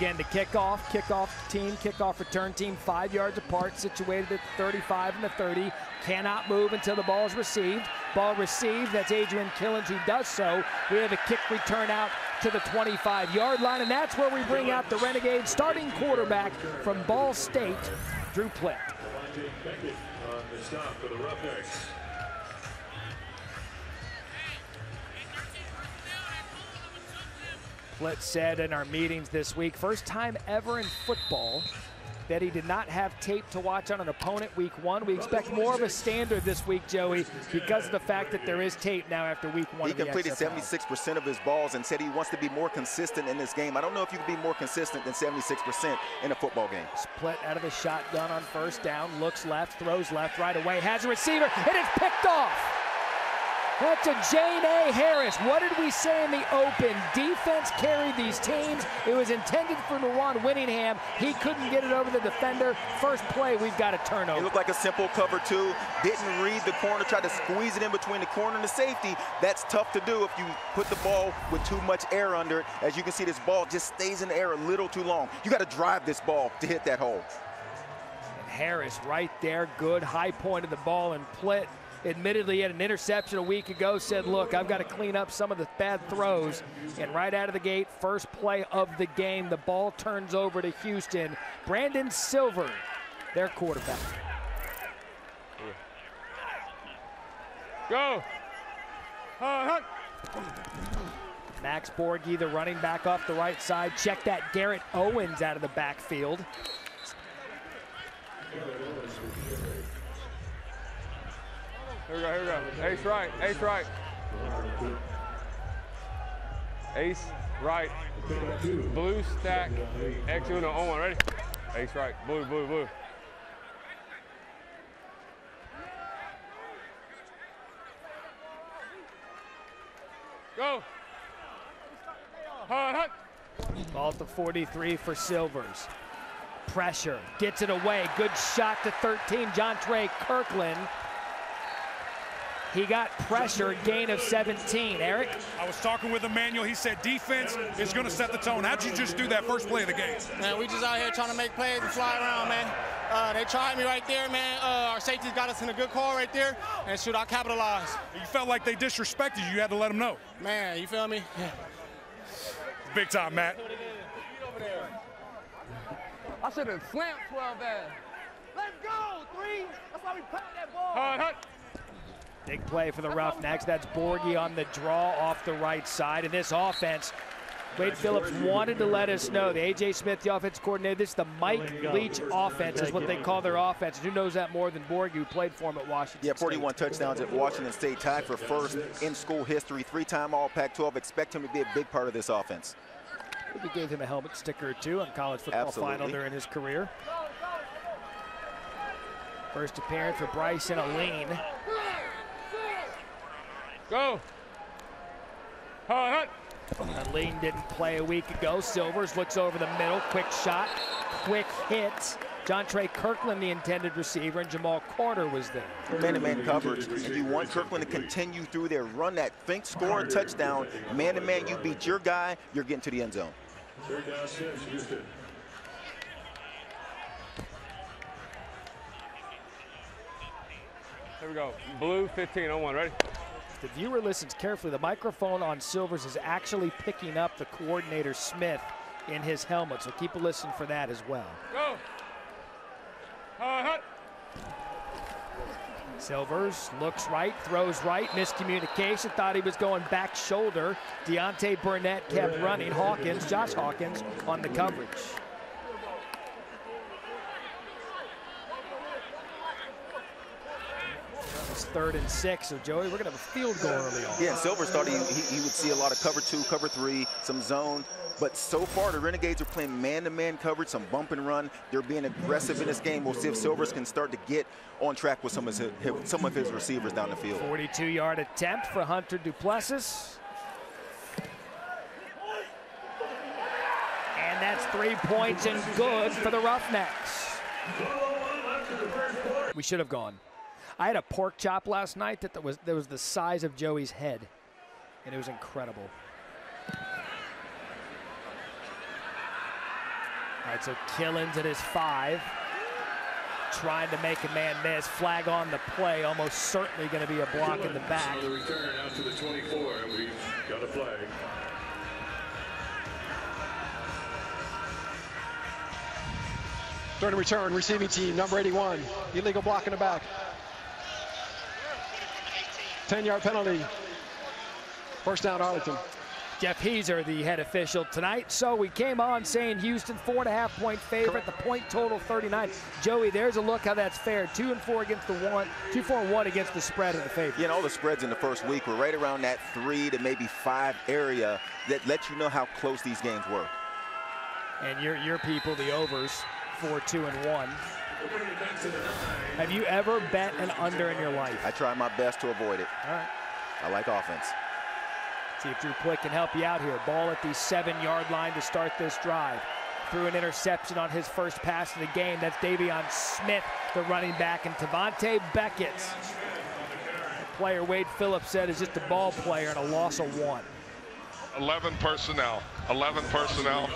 again to kickoff return team, 5 yards apart, situated at the 35 and the 30. Cannot move until the ball is received. Ball received, that's Adrian Killins who does so. We have a kick return out to the 25-yard line, and that's where we bring out the Renegade starting quarterback from Ball State, Drew Plitt. On the stop for the Roughnecks. Plitt said in our meetings this week, first time ever in football that he did not have tape to watch on an opponent week 1. We expect more of a standard this week, Joey, because of the fact that there is tape now after week 1. He completed 76% of his balls and said he wants to be more consistent in this game. I don't know if you can be more consistent than 76% in a football game. Plitt out of the shotgun on first down, looks left, throws left right away, has a receiver, and it's picked off. That's a Jane A. Harris. What did we say in the open? Defense carried these teams. It was intended for LaJuan Winningham. He couldn't get it over the defender. First play, we've got a turnover. It looked like a simple cover 2. Didn't read the corner, tried to squeeze it in between the corner and the safety. That's tough to do if you put the ball with too much air under it. As you can see, this ball just stays in the air a little too long. You got to drive this ball to hit that hole. And Harris right there, good high point of the ball, and Plitt, admittedly at an interception a week ago, said, look, I've got to clean up some of the bad throws. And right out of the gate, first play of the game, the ball turns over to Houston. Brandon Silver, their quarterback. Go. Max Borghi, the running back off the right side. Check that, Garrett Owens out of the backfield. Here we go, here we go. Ace right, ace right. Ace right. Blue stack, X Uno on one, ready? Ace right, blue, blue, blue. Go. Hut. Ball at the 43 for Silvers. Pressure, gets it away. Good shot to 13, Jontre Kirkland. He got pressure, gain of 17. Eric? I was talking with Emmanuel. He said defense is going to set the tone. How'd you just do that first play of the game? Man, we just out here trying to make plays and fly around, man. They tried me right there, man. Our safeties got us in a good call right there. And shoot, I capitalized. You felt like they disrespected you. You had to let them know. Man, you feel me? Yeah. Big time, Matt. I should have slammed 12 there. Let's go, 3. That's why we put that ball. Big play for the Roughnecks. That's Borghi on the draw off the right side. And this offense, Wade Phillips wanted to let us know, the A.J. Smith, the offense coordinator, this is the Mike Leach offense is what they call their offense. Who knows that more than Borghi, who played for him at Washington State? Yeah, 41 touchdowns at Washington State, tied for first in school history. 3-time All-Pac-12. Expect him to be a big part of this offense. We gave him a helmet sticker or two on college football final during his career. First appearance for Bryson Alleyne. Go. Hut. Alleyne didn't play a week ago. Silvers looks over the middle. Quick shot, quick hit. Jontre Kirkland, the intended receiver, and Jamal Carter was there. Man-to-man coverage. If you want Kirkland to continue through there, run that, think, score, and touchdown. Man-to-man, you beat your guy, you're getting to the end zone. Here we go. Blue 15 on one. Ready? The viewer listens carefully. The microphone on Silvers is actually picking up the coordinator Smith in his helmet, so keep a listen for that as well. Go. Silvers looks right, throws right, miscommunication, thought he was going back shoulder. Deontay Burnett kept running. Hawkins, Josh Hawkins, on the coverage. Third and 6, so Joey, we're gonna have a field goal early on. Yeah, Silvers thought he would see a lot of cover 2, cover 3, some zone, but so far the Renegades are playing man-to-man coverage, some bump and run. They're being aggressive in this game. We'll see if Silvers can start to get on track with some of his receivers down the field. 42-yard attempt for Hunter Duplessis. And that's 3 points and good for the Roughnecks. We should have gone. I had a pork chop last night that was the size of Joey's head, and it was incredible. All right, so Killins at his 5. Trying to make a man miss. Flag on the play. Almost certainly going to be a block in the back. So the return out to the 24, and we've got a flag. During the return, receiving team, number 81. Illegal block in the back. 10-yard penalty. First down, Arlington. Jeff Heiser, the head official tonight. So we came on saying Houston 4.5 point favorite. Correct. The point total 39. Joey, there's a look how that's fair. 2-4 against the 1, 2-4-1 against the spread of the favorite. You know, all the spreads in the first week were right around that 3 to maybe 5 area. That lets you know how close these games were. And your people, the overs, 4, 2, and 1. Have you ever bet an under in your life? I try my best to avoid it. All right. I like offense. See if Drew Plitt can help you out here. Ball at the 7-yard line to start this drive. Threw an interception on his first pass of the game. That's Davion Smith, the running back, and Devontae Beckett. The player Wade Phillips said is just a ball player and a loss of 1. 11 personnel. 11 personnel.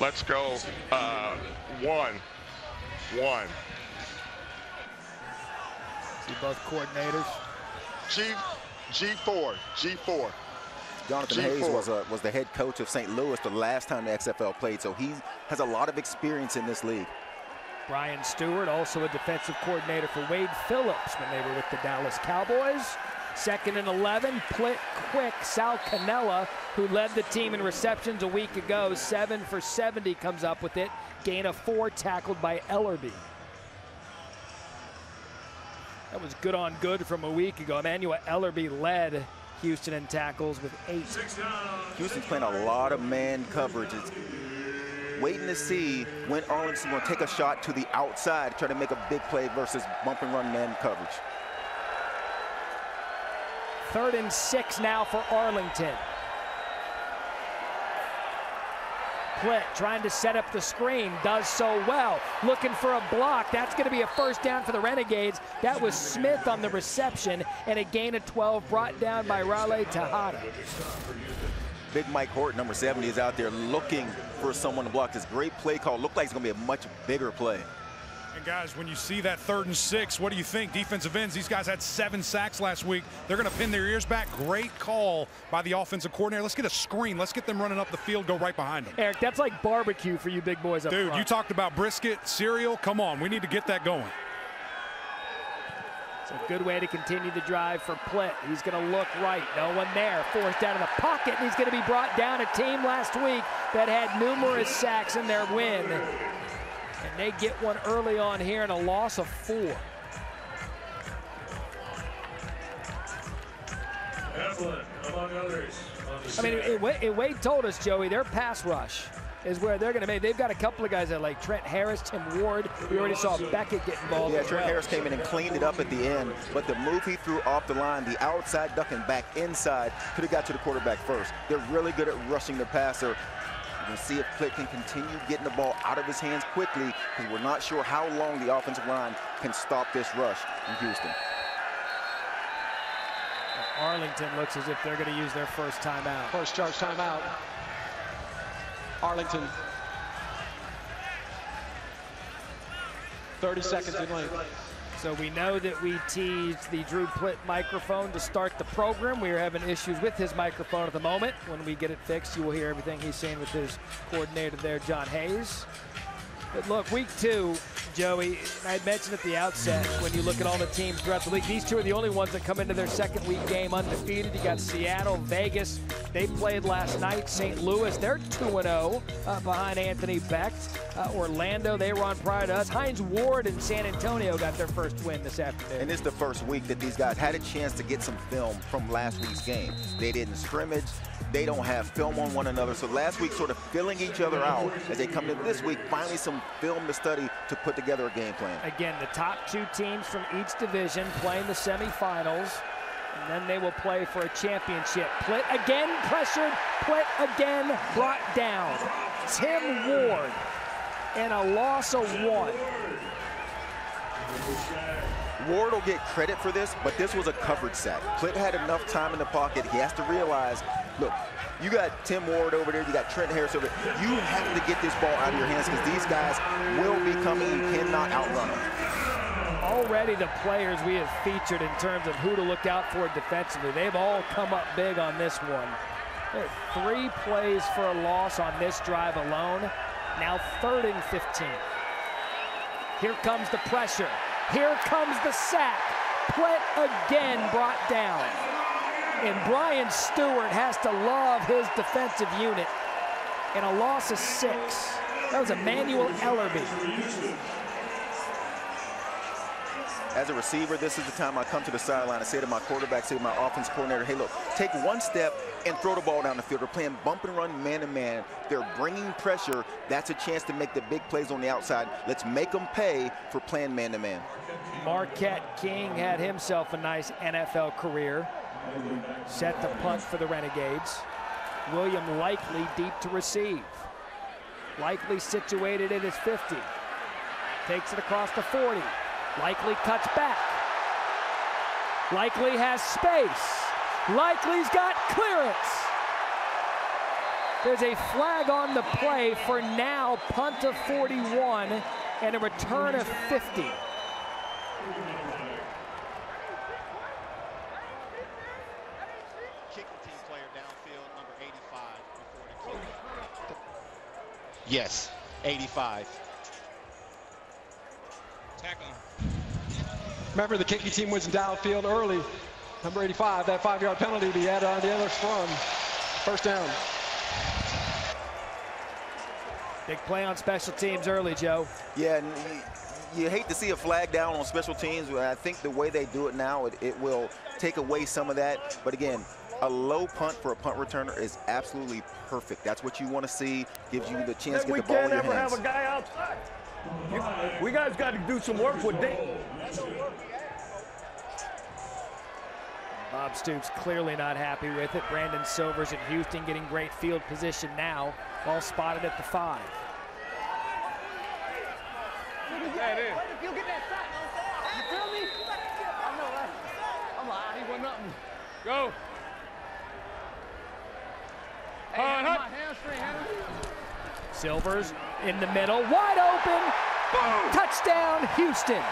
Let's go. 1-1. See both coordinators. G4. Jonathan Hayes was the head coach of St. Louis the last time the XFL played, so he has a lot of experience in this league. Brian Stewart, also a defensive coordinator for Wade Phillips when they were with the Dallas Cowboys. 2nd and 11, Plitt quick. Sal Cannella, who led the team in receptions a week ago, 7 for 70, comes up with it. Gain of 4, tackled by Ellerbe. That was good on good from a week ago. Emmanuel Ellerbe led Houston in tackles with 8. Houston's playing a lot of man coverage. It's waiting to see when Arlington's going to take a shot to the outside, try to make a big play versus bump and run man coverage. 3rd and 6 now for Arlington. Plitt trying to set up the screen, does so well. Looking for a block. That's going to be a first down for the Renegades. That was Smith on the reception, and a gain of 12 brought down by Raleigh Texada. Big Mike Horton, number 70, is out there looking for someone to block. This great play call. Looked like it's going to be a much bigger play. And guys, when you see that 3rd and 6, what do you think? Defensive ends, these guys had 7 sacks last week. They're going to pin their ears back. Great call by the offensive coordinator. Let's get a screen. Let's get them running up the field, go right behind them. Eric, that's like barbecue for you big boys up front. Dude, you talked about brisket, cereal. Come on, we need to get that going. It's a good way to continue the drive for Plitt. He's going to look right. No one there. Forced down in the pocket, and he's going to be brought down. A team last week that had numerous sacks in their win. And they get one early on here and a loss of 4. Evelyn, among others. I mean, Wade told us, Joey, their pass rush is where they're going to make. They've got a couple of guys that like Trent Harris, Tim Ward. We already saw Beckett get involved. Yeah, Trent Harris came in and cleaned it up at the end. But the move he threw off the line, the outside ducking back inside, could have got to the quarterback first. They're really good at rushing the passer. We'll see if Plitt can continue getting the ball out of his hands quickly, because we're not sure how long the offensive line can stop this rush in Houston. And Arlington looks as if they're going to use their first timeout. First charge timeout. Arlington. 30 seconds in length. So we know that we teased the Drew Plitt microphone to start the program. We are having issues with his microphone at the moment. When we get it fixed, you will hear everything he's saying with his coordinator there, John Hayes. But look, week 2, Joey, I had mentioned at the outset, when you look at all the teams throughout the league, these two are the only ones that come into their 2nd week game undefeated. You got Seattle, Vegas. They played last night. St. Louis, they're 2-0 behind Anthony Beck. Orlando, they were on prior to us. Hines Ward and San Antonio got their first win this afternoon. And it's the first week that these guys had a chance to get some film from last week's game. They didn't scrimmage. They don't have film on one another. So last week sort of filling each other out as they come in this week, finally some film to study to put together a game plan. Again, the top 2 teams from each division playing the semifinals. And then they will play for a championship. Plitt again pressured. Plitt again brought down. Tim Ward and a loss of 1. Ward will get credit for this, but this was a coverage sack. Plitt had enough time in the pocket. He has to realize, look, You got Tim Ward over there. You got Trent Harris over there. You have to get this ball out of your hands because these guys will be coming. You cannot outrun them. Already the players we have featured in terms of who to look out for defensively, they've all come up big on this one. There are 3 plays for a loss on this drive alone. Now 3rd and 15. Here comes the pressure. Here comes the sack. Plitt again brought down. And Brian Stewart has to love his defensive unit. And a loss of 6. That was Emmanuel Ellerbe. As a receiver, this is the time I come to the sideline and say to my quarterback, say to my offense coordinator, hey, look, take one step and throw the ball down the field. They're playing bump and run, man to man. They're bringing pressure. That's a chance to make the big plays on the outside. Let's make them pay for playing man to man. Marquette King had himself a nice NFL career. Set the punt for the Renegades. William Likely deep to receive. Likely situated at his 50. Takes it across the 40. Likely cuts back. Likely has space. Likely's got clearance. There's a flag on the play for now. Punt of 41 and a return of 50. Yes, 85. Tackle. Remember, the kicking team was downfield early. Number 85, that 5-yard penalty he had on the other scrum. First down. Big play on special teams early, Joe. Yeah, and you hate to see a flag down on special teams. I think the way they do it now, it will take away some of that. But again, a low punt for a punt returner is absolutely perfect. That's what you want to see. Gives you the chance to get the ball in your hands. We can't ever have a guy outside. We guys got to do some work with Dave. Bob Stoops clearly not happy with it. Brandon Silver's in Houston getting great field position now. Ball spotted at the 5. Go. Silver's in the middle, wide open. Boom. Touchdown, Houston.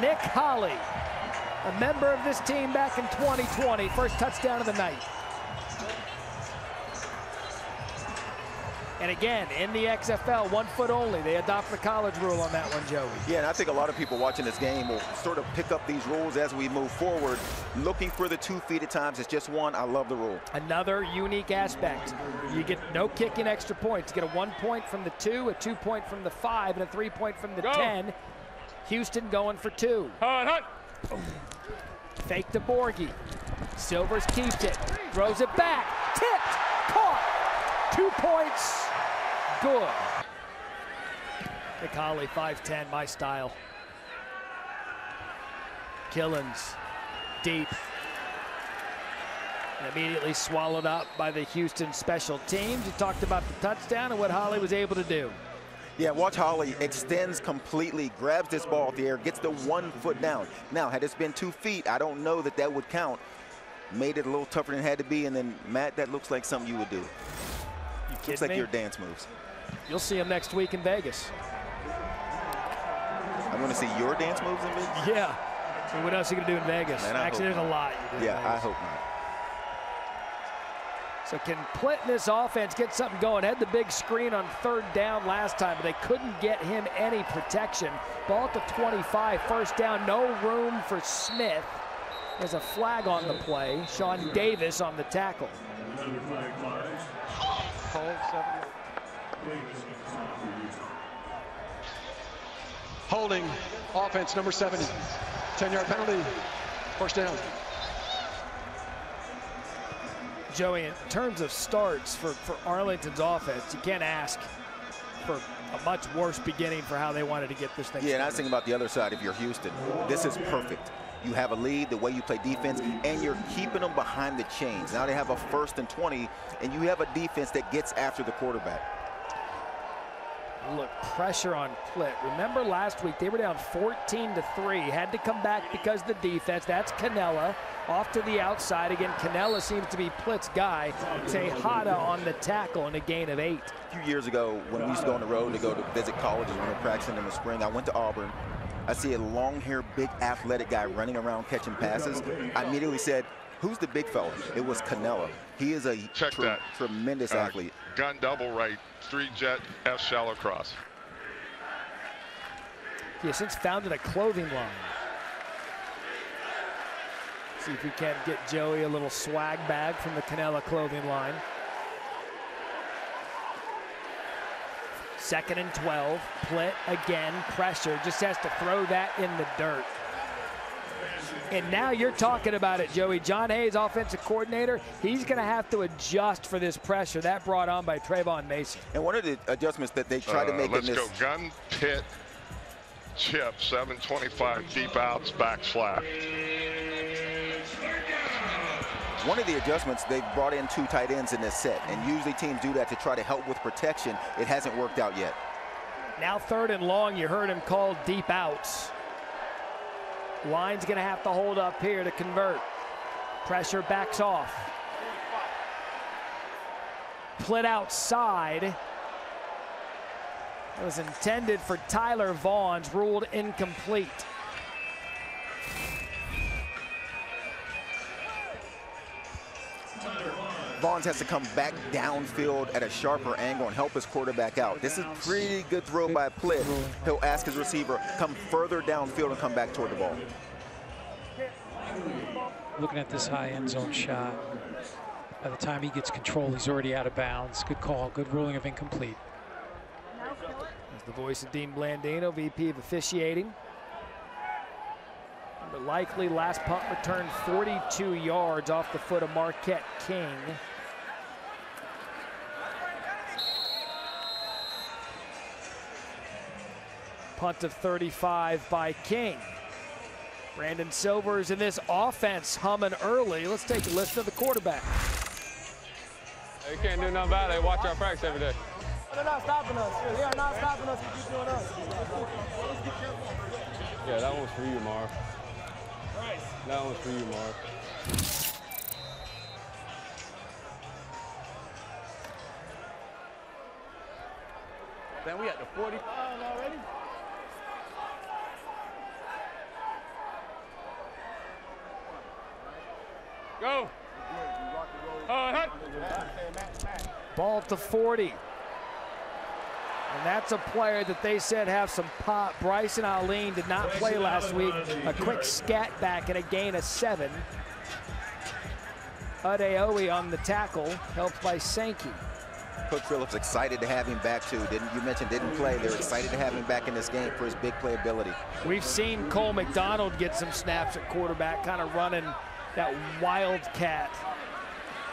Nick Holley, a member of this team back in 2020, first touchdown of the night. And again, in the XFL, 1 foot only. They adopt the college rule on that one, Joey. Yeah, and I think a lot of people watching this game will sort of pick up these rules as we move forward. Looking for the 2 feet at times. It's just one. I love the rule. Another unique aspect. You get no kicking extra points. You get a 1 point from the 2, a 2 point from the 5, and a 3 point from the 10. Houston going for 2. Fake to Borghi. Silvers keeps it. Throws it back. Tipped. Caught. 2 points. Good. Nick Holley, 5'10", my style. Killins, deep. And immediately swallowed up by the Houston special teams. You talked about the touchdown and what Holley was able to do. Yeah, watch Holley extends completely, grabs this ball at the air, gets the 1 foot down. Now, had this been 2 feet, I don't know that that would count. Made it a little tougher than it had to be, and then, Matt, that looks like something you would do. Looks like your dance moves. You'll see him next week in Vegas. I'm going to see your dance moves in Vegas? Yeah. So what else are you going to do in Vegas? Man, actually, there's a lot you do. Yeah, I hope not. So can Plitt in this offense get something going? Had the big screen on 3rd down last time, but they couldn't get him any protection. Ball to 25, first down, no room for Smith. There's a flag on the play. Sean Davis on the tackle. Holding offense, number 70. 10-yard penalty, first down. Joey, in terms of starts for Arlington's offense, you can't ask for a much worse beginning for how they wanted to get this thing started. Yeah, and I was thinking about the other side. If you're Houston, this is perfect. You have a lead, the way you play defense, and you're keeping them behind the chains. Now they have a 1st and 20, and you have a defense that gets after the quarterback. look, pressure on Plitt. Remember last week, they were down 14-3, had to come back because of the defense. That's Cannella off to the outside. Again, Cannella seems to be Plitt's guy. Tejada on the tackle and a gain of 8. A few years ago, when we used to go on the road to go to visit colleges when we were practicing in the spring, I went to Auburn. I see a long-haired, big, athletic guy running around catching passes. I immediately said, who's the big fella? It was Cannella. He is a tremendous athlete. Gun double right, street jet, F shallow cross. He has since founded a clothing line. See if we can get Joey a little swag bag from the Cannella clothing line. 2nd and 12, Plitt again, pressure, just has to throw that in the dirt. And now you're talking about it, Joey. John Hayes, offensive coordinator, he's going to have to adjust for this pressure that brought on by Trayvon Mason. And one of the adjustments that they try to make in this. Let's go gun, pit, chip, 725, deep outs, back slap. One of the adjustments, they've brought in 2 tight ends in this set, and usually teams do that to try to help with protection. It hasn't worked out yet. Now 3rd and long, you heard him call deep outs. Line's gonna have to hold up here to convert. Pressure backs off. Plitt outside. It was intended for Tyler Vaughn's, ruled incomplete. Vaughn has to come back downfield at a sharper angle and help his quarterback out. This is a pretty good throw by Plitt. He'll ask his receiver, come further downfield and come back toward the ball. Looking at this high end zone shot. By the time he gets control, he's already out of bounds. Good call, good ruling of incomplete. That's the voice of Dean Blandino, VP of officiating. But Likely, last punt return, 42 yards off the foot of Marquette King. Punt of 35 by King. Brandon Silver's in this offense humming early. Let's take a listen to the quarterback. They can't do nothing about it. They watch our practice every day. They're not stopping us. They are not stopping us. They keep doing us. Yeah, that one's for you, Marv. That one's for you, Mark. Then we at the 40. Already. Go. Ball to 40. And that's a player that they said have some pop. Bryson Allen did not play last week. A quick scat back and a gain of 7. Adeoye on the tackle, helped by Sankey. Coach Phillips excited to have him back too. You mentioned didn't play. They're excited to have him back in this game for his big playability. We've seen Cole McDonald get some snaps at quarterback, kind of running that wildcat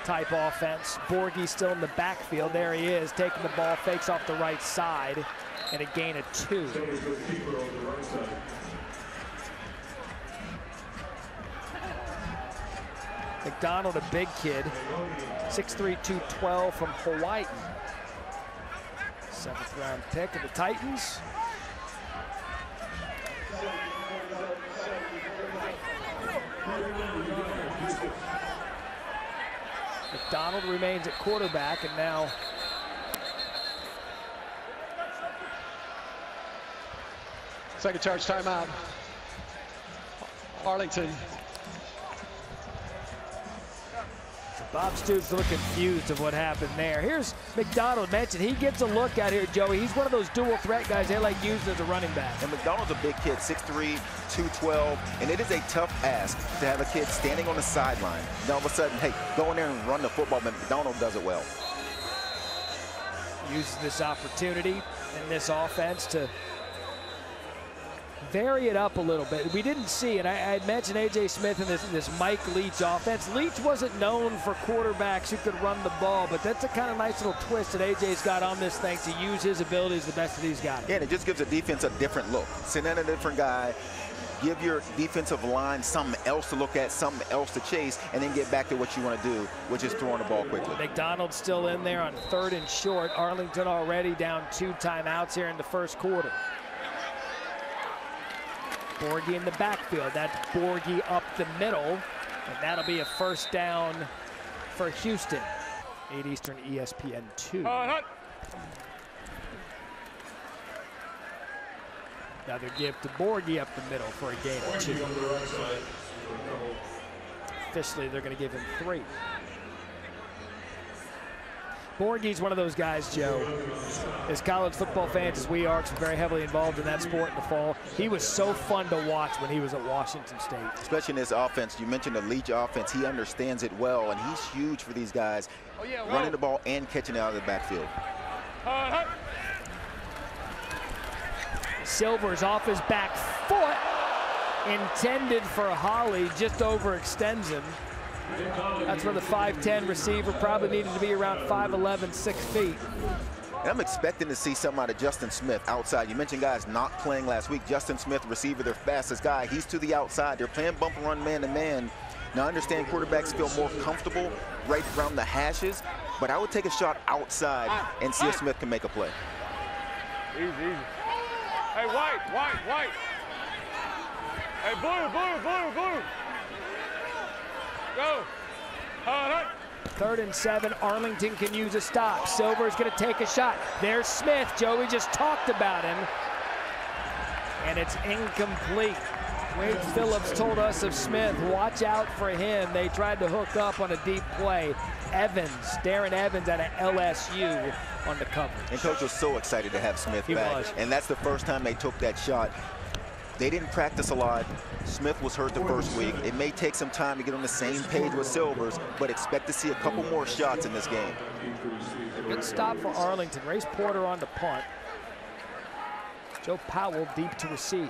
type offense. Borghi still in the backfield. There he is, taking the ball, fakes off the right side, and a gain of 2. McDonald, a big kid, 6'3", 212 from Hawaii. 7th-round pick of the Titans. McDonald remains at quarterback, and now second charge timeout. Arlington. Bob Stoops looking confused of what happened there. Here's McDonald mentioned. He gets a look out here, Joey. He's one of those dual threat guys they like used as a running back. And McDonald's a big kid, 6'3", 212, and it is a tough ask to have a kid standing on the sideline. And all of a sudden, hey, go in there and run the football, but McDonald does it well. Uses this opportunity and this offense to vary it up a little bit. We didn't see, and I had mentioned A.J. Smith in this Mike Leach offense. Leach wasn't known for quarterbacks who could run the ball, but that's a kind of nice little twist that A.J.'s got on this thing to use his abilities the best that he's got. Yeah, and it just gives the defense a different look. Send in a different guy, give your defensive line something else to look at, something else to chase, and then get back to what you want to do, which is throwing the ball quickly. McDonald's still in there on third and short. Arlington already down 2 timeouts here in the first quarter. Borghi in the backfield. That's Borghi up the middle, and that'll be a first down for Houston. 8 Eastern, ESPN 2. Another give to Borghi up the middle for a gain of 2. Officially, they're going to give him 3. Borghi's one of those guys, Joe, as college football fans as we are, because we're very heavily involved in that sport in the fall. He was so fun to watch when he was at Washington State. Especially in this offense. You mentioned the Leach offense. He understands it well, and he's huge for these guys, running the ball and catching it out of the backfield. Silver's off his back foot. Intended for Holley, just overextends him. That's where the 5'10 receiver probably needed to be around 5'11", 6 feet. And I'm expecting to see something out of Justin Smith outside. You mentioned guys not playing last week. Justin Smith, receiver, their fastest guy. He's to the outside. They're playing bump and run man-to-man. Now, I understand quarterbacks feel more comfortable right around the hashes, but I would take a shot outside and see if Smith can make a play. Easy, easy. Hey, white, white, white. Hey, blue, blue, blue, blue. Go. Third and 7, Arlington can use a stop. Silver's gonna take a shot. There's Smith, Joey just talked about him. And it's incomplete. Wade Phillips told us of Smith, watch out for him. They tried to hook up on a deep play. Evans, Darren Evans out of LSU on the cover. And coach was so excited to have Smith back. And that's the first time they took that shot. They didn't practice a lot. Smith was hurt the first week. It may take some time to get on the same page with Silvers, but expect to see a couple more shots in this game. Good stop for Arlington. Race Porter on the punt. Joe Powell deep to receive. And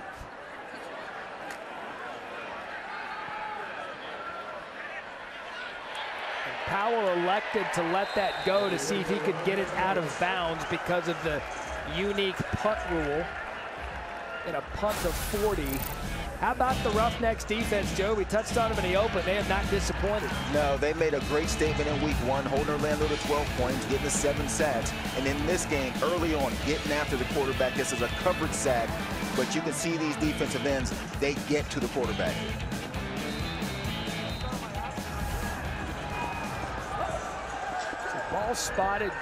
Powell elected to let that go to see if he could get it out of bounds because of the unique punt rule. In a punt of 40. How about the Roughnecks defense, Joe? We touched on them in the open. They have not disappointed. No, they made a great statement in week 1, holding Orlando to 12 points, getting the 7 sacks. And in this game, early on, getting after the quarterback. This is a covered sack, but you can see these defensive ends, they get to the quarterback. Ball spotted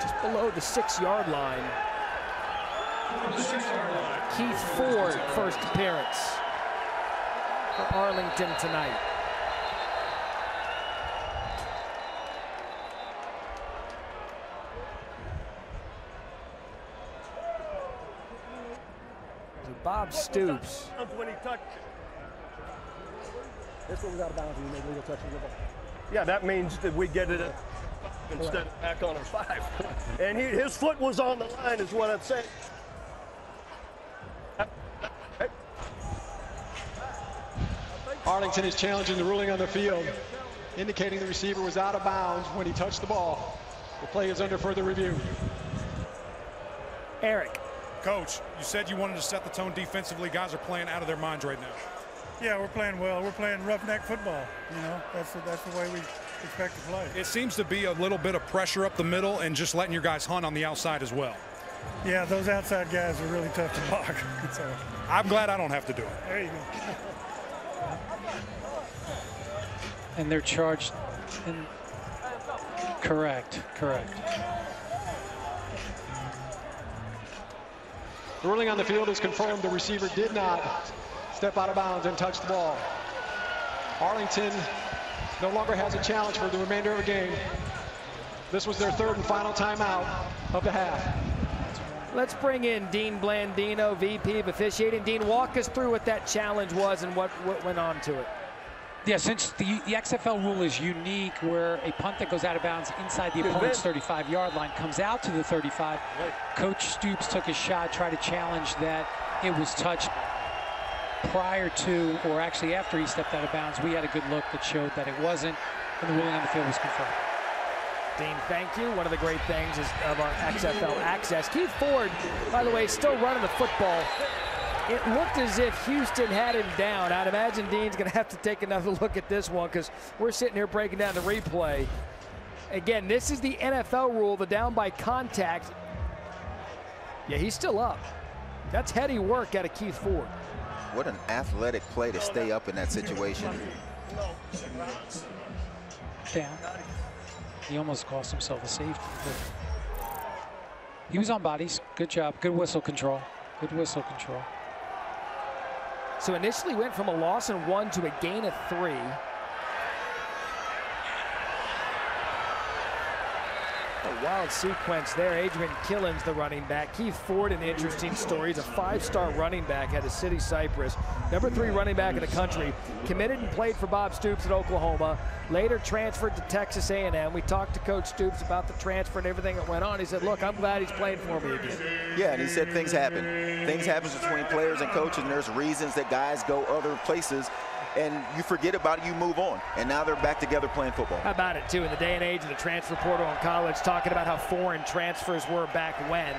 just below the 6-yard line. Keith Ford, first appearance for Arlington tonight. So Bob Stoops. This one was out of bounds when you made legal touches of the ball. Yeah, that means that we get it instead of back on our 5. And his foot was on the line is what I'm saying. Arlington is challenging the ruling on the field, indicating the receiver was out of bounds when he touched the ball. The play is under further review. Eric. Coach, you said you wanted to set the tone defensively. Guys are playing out of their minds right now. Yeah, we're playing well. We're playing roughneck football. You know, that's the way we expect to play. It seems to be a little bit of pressure up the middle and just letting your guys hunt on the outside as well. Yeah, those outside guys are really tough to block. So. I'm glad I don't have to do it. There you go. And they're charged. And correct, correct. The ruling on the field is confirmed. The receiver did not step out of bounds and touch the ball. Arlington no longer has a challenge for the remainder of the game. This was their third and final timeout of the half. Let's bring in Dean Blandino, VP of officiating. Dean, walk us through what that challenge was and what went on to it. Yeah, since the XFL rule is unique, where a punt that goes out of bounds inside the opponent's 35-yard line comes out to the 35, Coach Stoops took his shot, tried to challenge that it was touched prior to, or actually after he stepped out of bounds. We had a good look that showed that it wasn't, and the ruling on the field was confirmed. Dean, thank you. One of the great things is of our XFL access. Keith Ford, by the way, still running the football It looked as if Houston had him down. I'd imagine Dean's going to have to take another look at this one because we're sitting here breaking down the replay. Again, this is the NFL rule, the down by contact. Yeah, he's still up. That's heady work out of Keith Ford. What an athletic play to stay up in that situation. Yeah. He almost cost himself a safety. He was on bodies. Good job. Good whistle control. Good whistle control. So initially went from a loss in one to a gain of three. A wild sequence there. Adrian Killins, the running back. Keith Ford, an interesting story. He's a five-star running back out of City Cypress. #3 running back in the country. Committed and played for Bob Stoops at Oklahoma. Later transferred to Texas A&M. We talked to Coach Stoops about the transfer and everything that went on. He said, look, I'm glad he's playing for me again. Yeah, and he said things happen. Things happen between players and coaches, and there's reasons that guys go other places. And you forget about it, you move on. And now they're back together playing football. How about it, too, in the day and age of the transfer portal in college, talking about how foreign transfers were back when.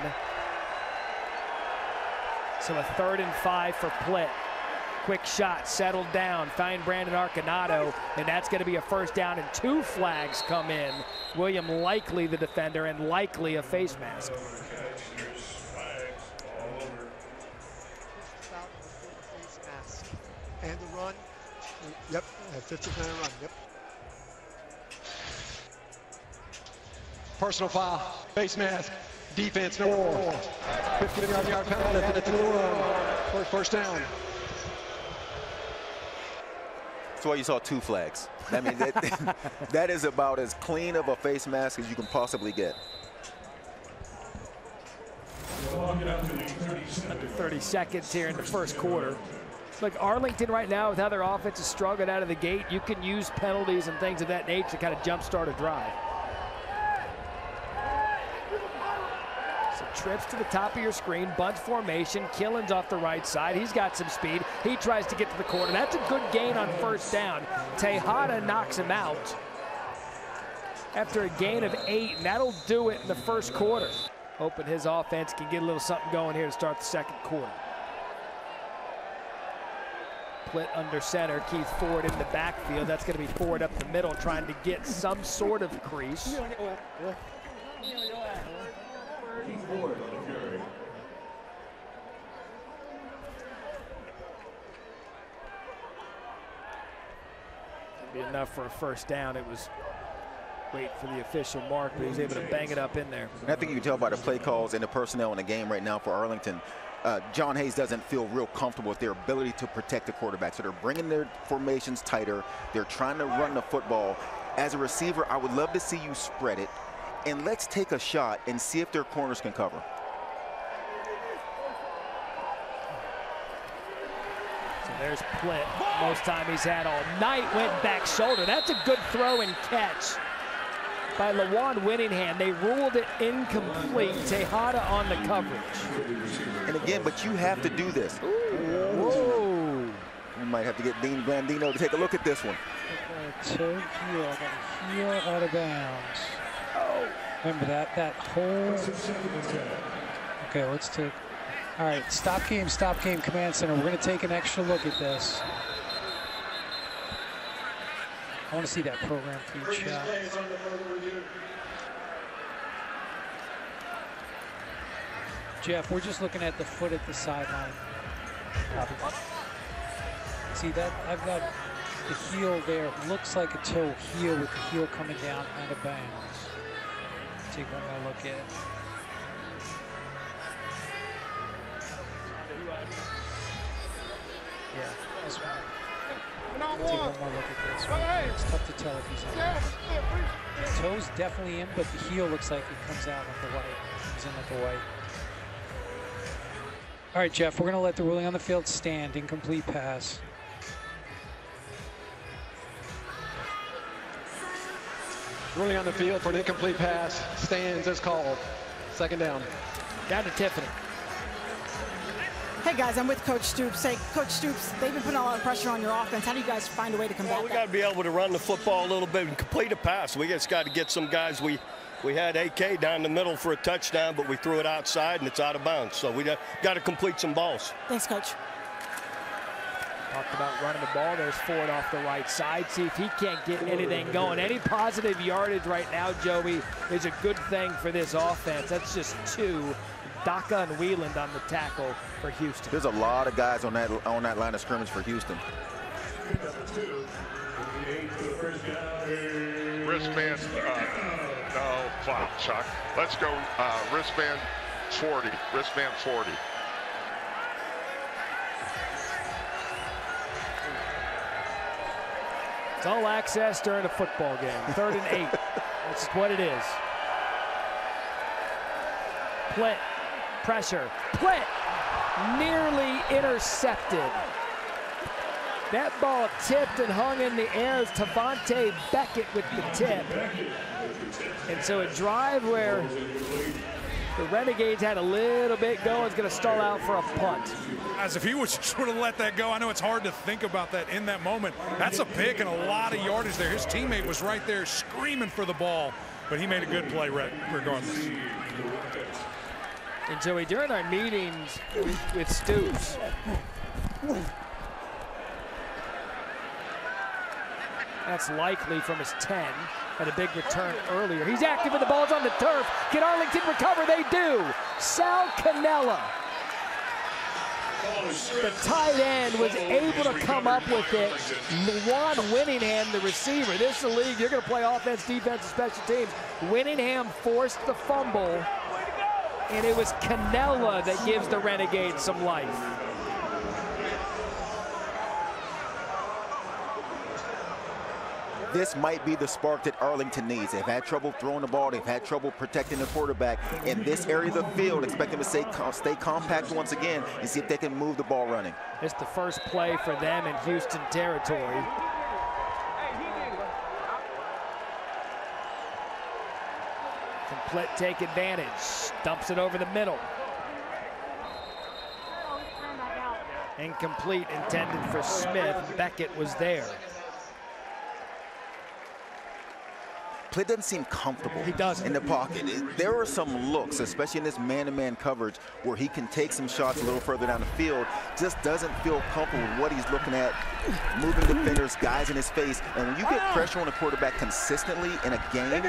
So a 3rd and 5 for Plitt. Quick shot, settled down, find Brandon Arconado, and that's going to be a first down, and 2 flags come in. William Likely, the defender, and Likely a face mask. And the run. Yep, that 50-man run, yep. Personal foul, face mask, defense, #4. 55-yard penalty at the 2-1. First down. That's why you saw 2 flags. I mean, that is about as clean of a face mask as you can possibly get. Under 30 seconds here in the first quarter. Look, Arlington right now, with how their offense is struggling out of the gate, you can use penalties and things of that nature to kind of jumpstart a drive. So trips to the top of your screen, bunch formation, Killins off the right side. He's got some speed. He tries to get to the corner. That's a good gain on first down. Tejada knocks him out after a gain of 8, and that'll do it in the first quarter. Hoping his offense can get a little something going here to start the second quarter. Plitt under center, Keith Ford in the backfield. That's going to be Ford up the middle trying to get some sort of crease. That'd be enough for a first down. It was wait for the official mark, but he was able to bang it up in there. And I think you can tell by the play calls and the personnel in the game right now for Arlington. John Hayes doesn't feel real comfortable with their ability to protect the quarterback. So they're bringing their formations tighter. They're trying to run the football. As a receiver, I would love to see you spread it. And let's take a shot and see if their corners can cover. So there's Plitt. Most time he's had all night. Went back shoulder. That's a good throw and catch by LaJuan Winningham. They ruled it incomplete. Tejada on the coverage. And again, but you have to do this. Whoa. We might have to get Dean Blandino to take a look at this one. Take you out of bounds. Oh. Remember that whole. Okay, let's take. All right, stop game, command center. We're going to take an extra look at this. I want to see that program feed shot. Jeff, we're just looking at the foot at the sideline. See that? I've got the heel there. Looks like a toe heel with the heel coming down out of bounds. Take one more look at it. Yeah, this one. Take one more look at this one. It's tough to tell if he's on. Toe's definitely in, but the heel looks like it comes out with the white. Comes in with the white. All right, Jeff, we're going to let the ruling on the field stand. Incomplete pass. Ruling on the field for an incomplete pass stands as called. Second down. Down to Tiffany. Hey guys, I'm with Coach Stoops. Hey, Coach Stoops, they've been putting a lot of pressure on your offense. How do you guys find a way to combat that? We got to be able to run the football a little bit and complete a pass. We just got to get some guys. We We had AK down the middle for a touchdown, but we threw it outside and it's out of bounds. So we got to complete some balls. Thanks, Coach. Talked about running the ball. There's Ford off the right side. See if he can't get anything going. Any positive yardage right now, Joey, is a good thing for this offense. That's just two. Daka and Wieland on the tackle for Houston. There's a lot of guys on that line of scrimmage for Houston. Wristband, no, clock, Chuck. Let's go wristband 40, wristband 40. It's all access during a football game. 3rd and 8. That's what it is. Plitt, pressure. Plitt nearly intercepted. That ball tipped and hung in the air. It's Devontae Beckett with the tip. And so a drive where the Renegades had a little bit going is going to stall out for a punt. As if he was sort of let that go. I know it's hard to think about that in that moment. That's a pick and a lot of yardage there. His teammate was right there screaming for the ball, but he made a good play regardless. And Joey, during our meetings with Stoops, that's Likely from his 10. Had a big return earlier. He's active with the ball's on the turf. Can Arlington recover? They do. Sal Cannella, the tight end, was able to come up with it. LaJuan Winningham, the receiver. This is the league. You're going to play offense, defense, and special teams. Winningham forced the fumble, and it was Cannella that gives the Renegades some life. This might be the spark that Arlington needs. They've had trouble throwing the ball. They've had trouble protecting the quarterback. In this area of the field, expect them to stay compact once again and see if they can move the ball running. It's the first play for them in Houston territory. Can Plitt take advantage? Dumps it over the middle. Incomplete, intended for Smith. Beckett was there. Plitt doesn't seem comfortable. He doesn't. In the pocket. There are some looks, especially in this man-to-man coverage, where he can take some shots a little further down the field. Just doesn't feel comfortable with what he's looking at. Moving defenders, guys in his face. And when you get pressure on a quarterback consistently in a game, they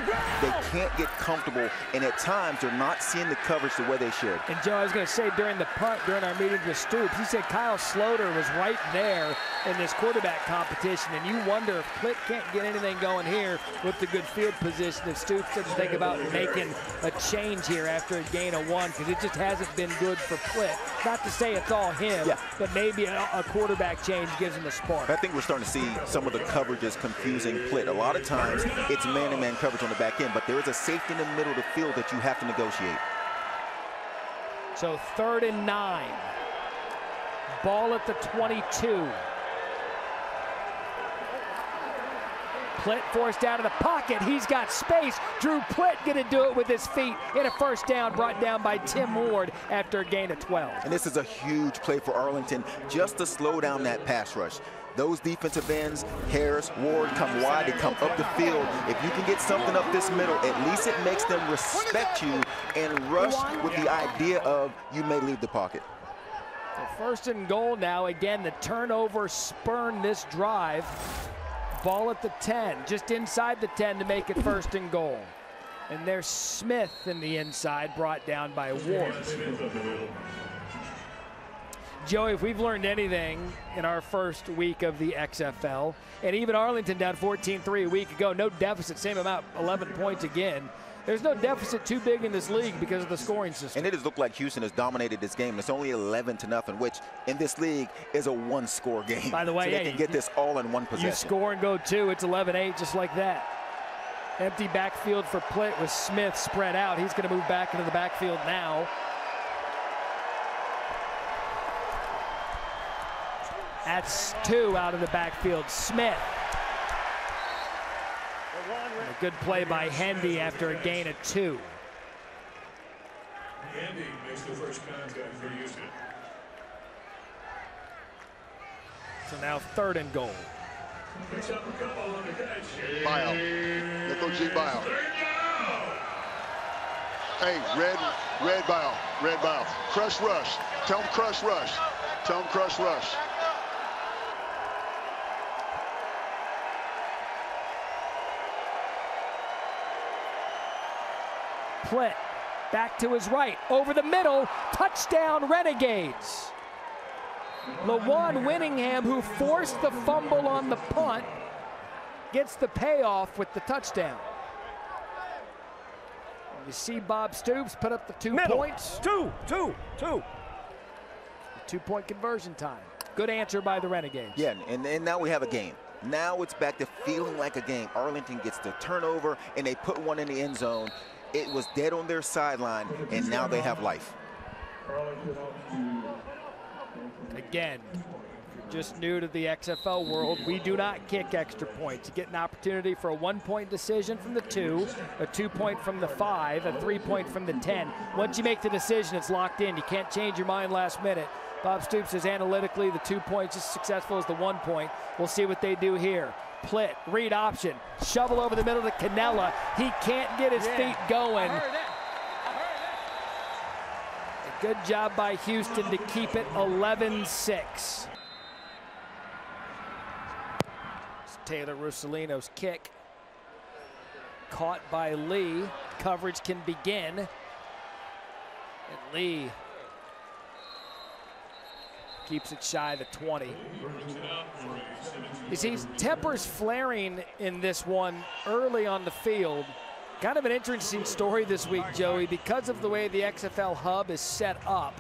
can't get comfortable. And at times, they're not seeing the coverage the way they should. And Joe, I was going to say, during the punt, during our meeting with Stoops, he said Kyle Sloter was right there in this quarterback competition. And you wonder if Plitt can't get anything going here with the good field position, if Stoops didn't think about making a change here after a gain of one, because it just hasn't been good for Plitt. Not to say it's all him, but maybe a quarterback change gives him a spark. I think we're starting to see some of the coverages confusing Plitt. A lot of times it's man-to-man coverage on the back end, but there is a safety in the middle of the field that you have to negotiate. So 3rd and 9. Ball at the 22. Plitt forced out of the pocket. He's got space. Drew Plitt going to do it with his feet in a first down, brought down by Tim Ward after a gain of 12. And this is a huge play for Arlington just to slow down that pass rush. Those defensive ends, Harris, Ward, come wide. They come up the field. If you can get something up this middle, at least it makes them respect you and rush with the idea of you may leave the pocket. So 1st and goal now. Again, the turnover spurned this drive. Ball at the 10, just inside the 10 to make it 1st and goal. And there's Smith in the inside, brought down by Ward. Joey, if we've learned anything in our first week of the XFL, and even Arlington down 14-3 a week ago, no deficit, same amount, 11 points again. There's no deficit too big in this league because of the scoring system. And it has looked like Houston has dominated this game. It's only 11-0, which in this league is a one-score game. By the way, so they can get this all in one possession. You score and go two, it's 11-8, just like that. Empty backfield for Plitt with Smith spread out. He's going to move back into the backfield now. That's two out of the backfield. Smith. A good play by Hendy after a gain of 2. Hendy makes the first contact for Houston. So now 3rd and goal. Bio. Nickel G. Bio. Hey, red ball. Crush rush. Tell him crush rush. Tell him crush rush. Plitt back to his right, over the middle, touchdown Renegades. LaJuan Winningham, who forced the fumble on the punt, gets the payoff with the touchdown. You see Bob Stoops put up the 2 points. Two. The 2 point conversion time. Good answer by the Renegades. Yeah, and now we have a game. Now it's back to feeling like a game. Arlington gets the turnover and they put one in the end zone. It was dead on their sideline, and now they have life. Again, just new to the XFL world, we do not kick extra points. You get an opportunity for a 1 point decision from the 2, a 2 point from the 5, a 3 point from the 10. Once you make the decision, it's locked in. You can't change your mind last minute. Bob Stoops says analytically the 2 points is as successful as the 1 point. We'll see what they do here. Plitt, read option, shovel over the middle to Cannella. He can't get his feet going. Good job by Houston to keep it 11-6. Taylor Russolino's kick. Caught by Lee. Coverage can begin. And Lee keeps it shy of the 20. You see, tempers flaring in this one early on the field. Kind of an interesting story this week, Joey, because of the way the XFL hub is set up.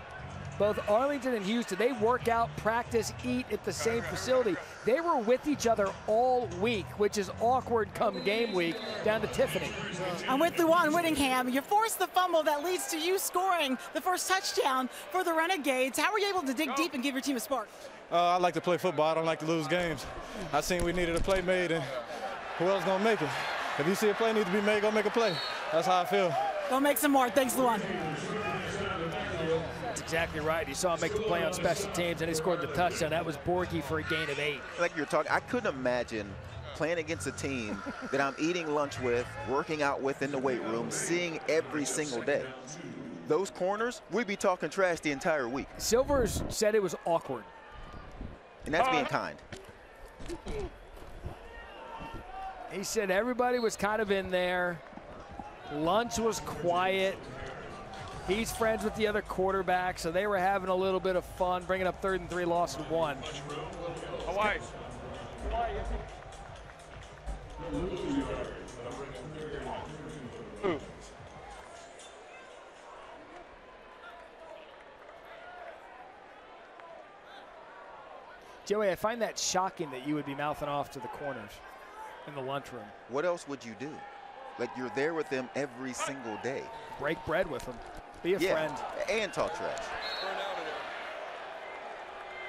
Both Arlington and Houston, they work out, practice, eat at the same facility. They were with each other all week, which is awkward come game week. Down to Tiffany. I'm with LaJuan Winningham. You forced the fumble that leads to you scoring the first touchdown for the Renegades. How were you able to dig deep and give your team a spark? I like to play football. I don't like to lose games. I seen we needed a play made, and who else gonna make it? If you see a play needs to be made, go make a play. That's how I feel. Go make some more. Thanks, LaJuan. That's exactly right. You saw him make the play on special teams, and he scored the touchdown. That was Borghi for a gain of 8. Like you were talking, I couldn't imagine playing against a team that I'm eating lunch with, working out with in the weight room, seeing every single day. Those corners, we'd be talking trash the entire week. Silvers said it was awkward. And that's being kind. He said everybody was kind of in there. Lunch was quiet. He's friends with the other quarterback, so they were having a little bit of fun, bringing up 3rd and 3, loss and 1. Hawaii. Joey, I find that shocking that you would be mouthing off to the corners in the lunchroom. What else would you do? Like, you're there with them every single day. Break bread with them. Be a friend. And talk trash.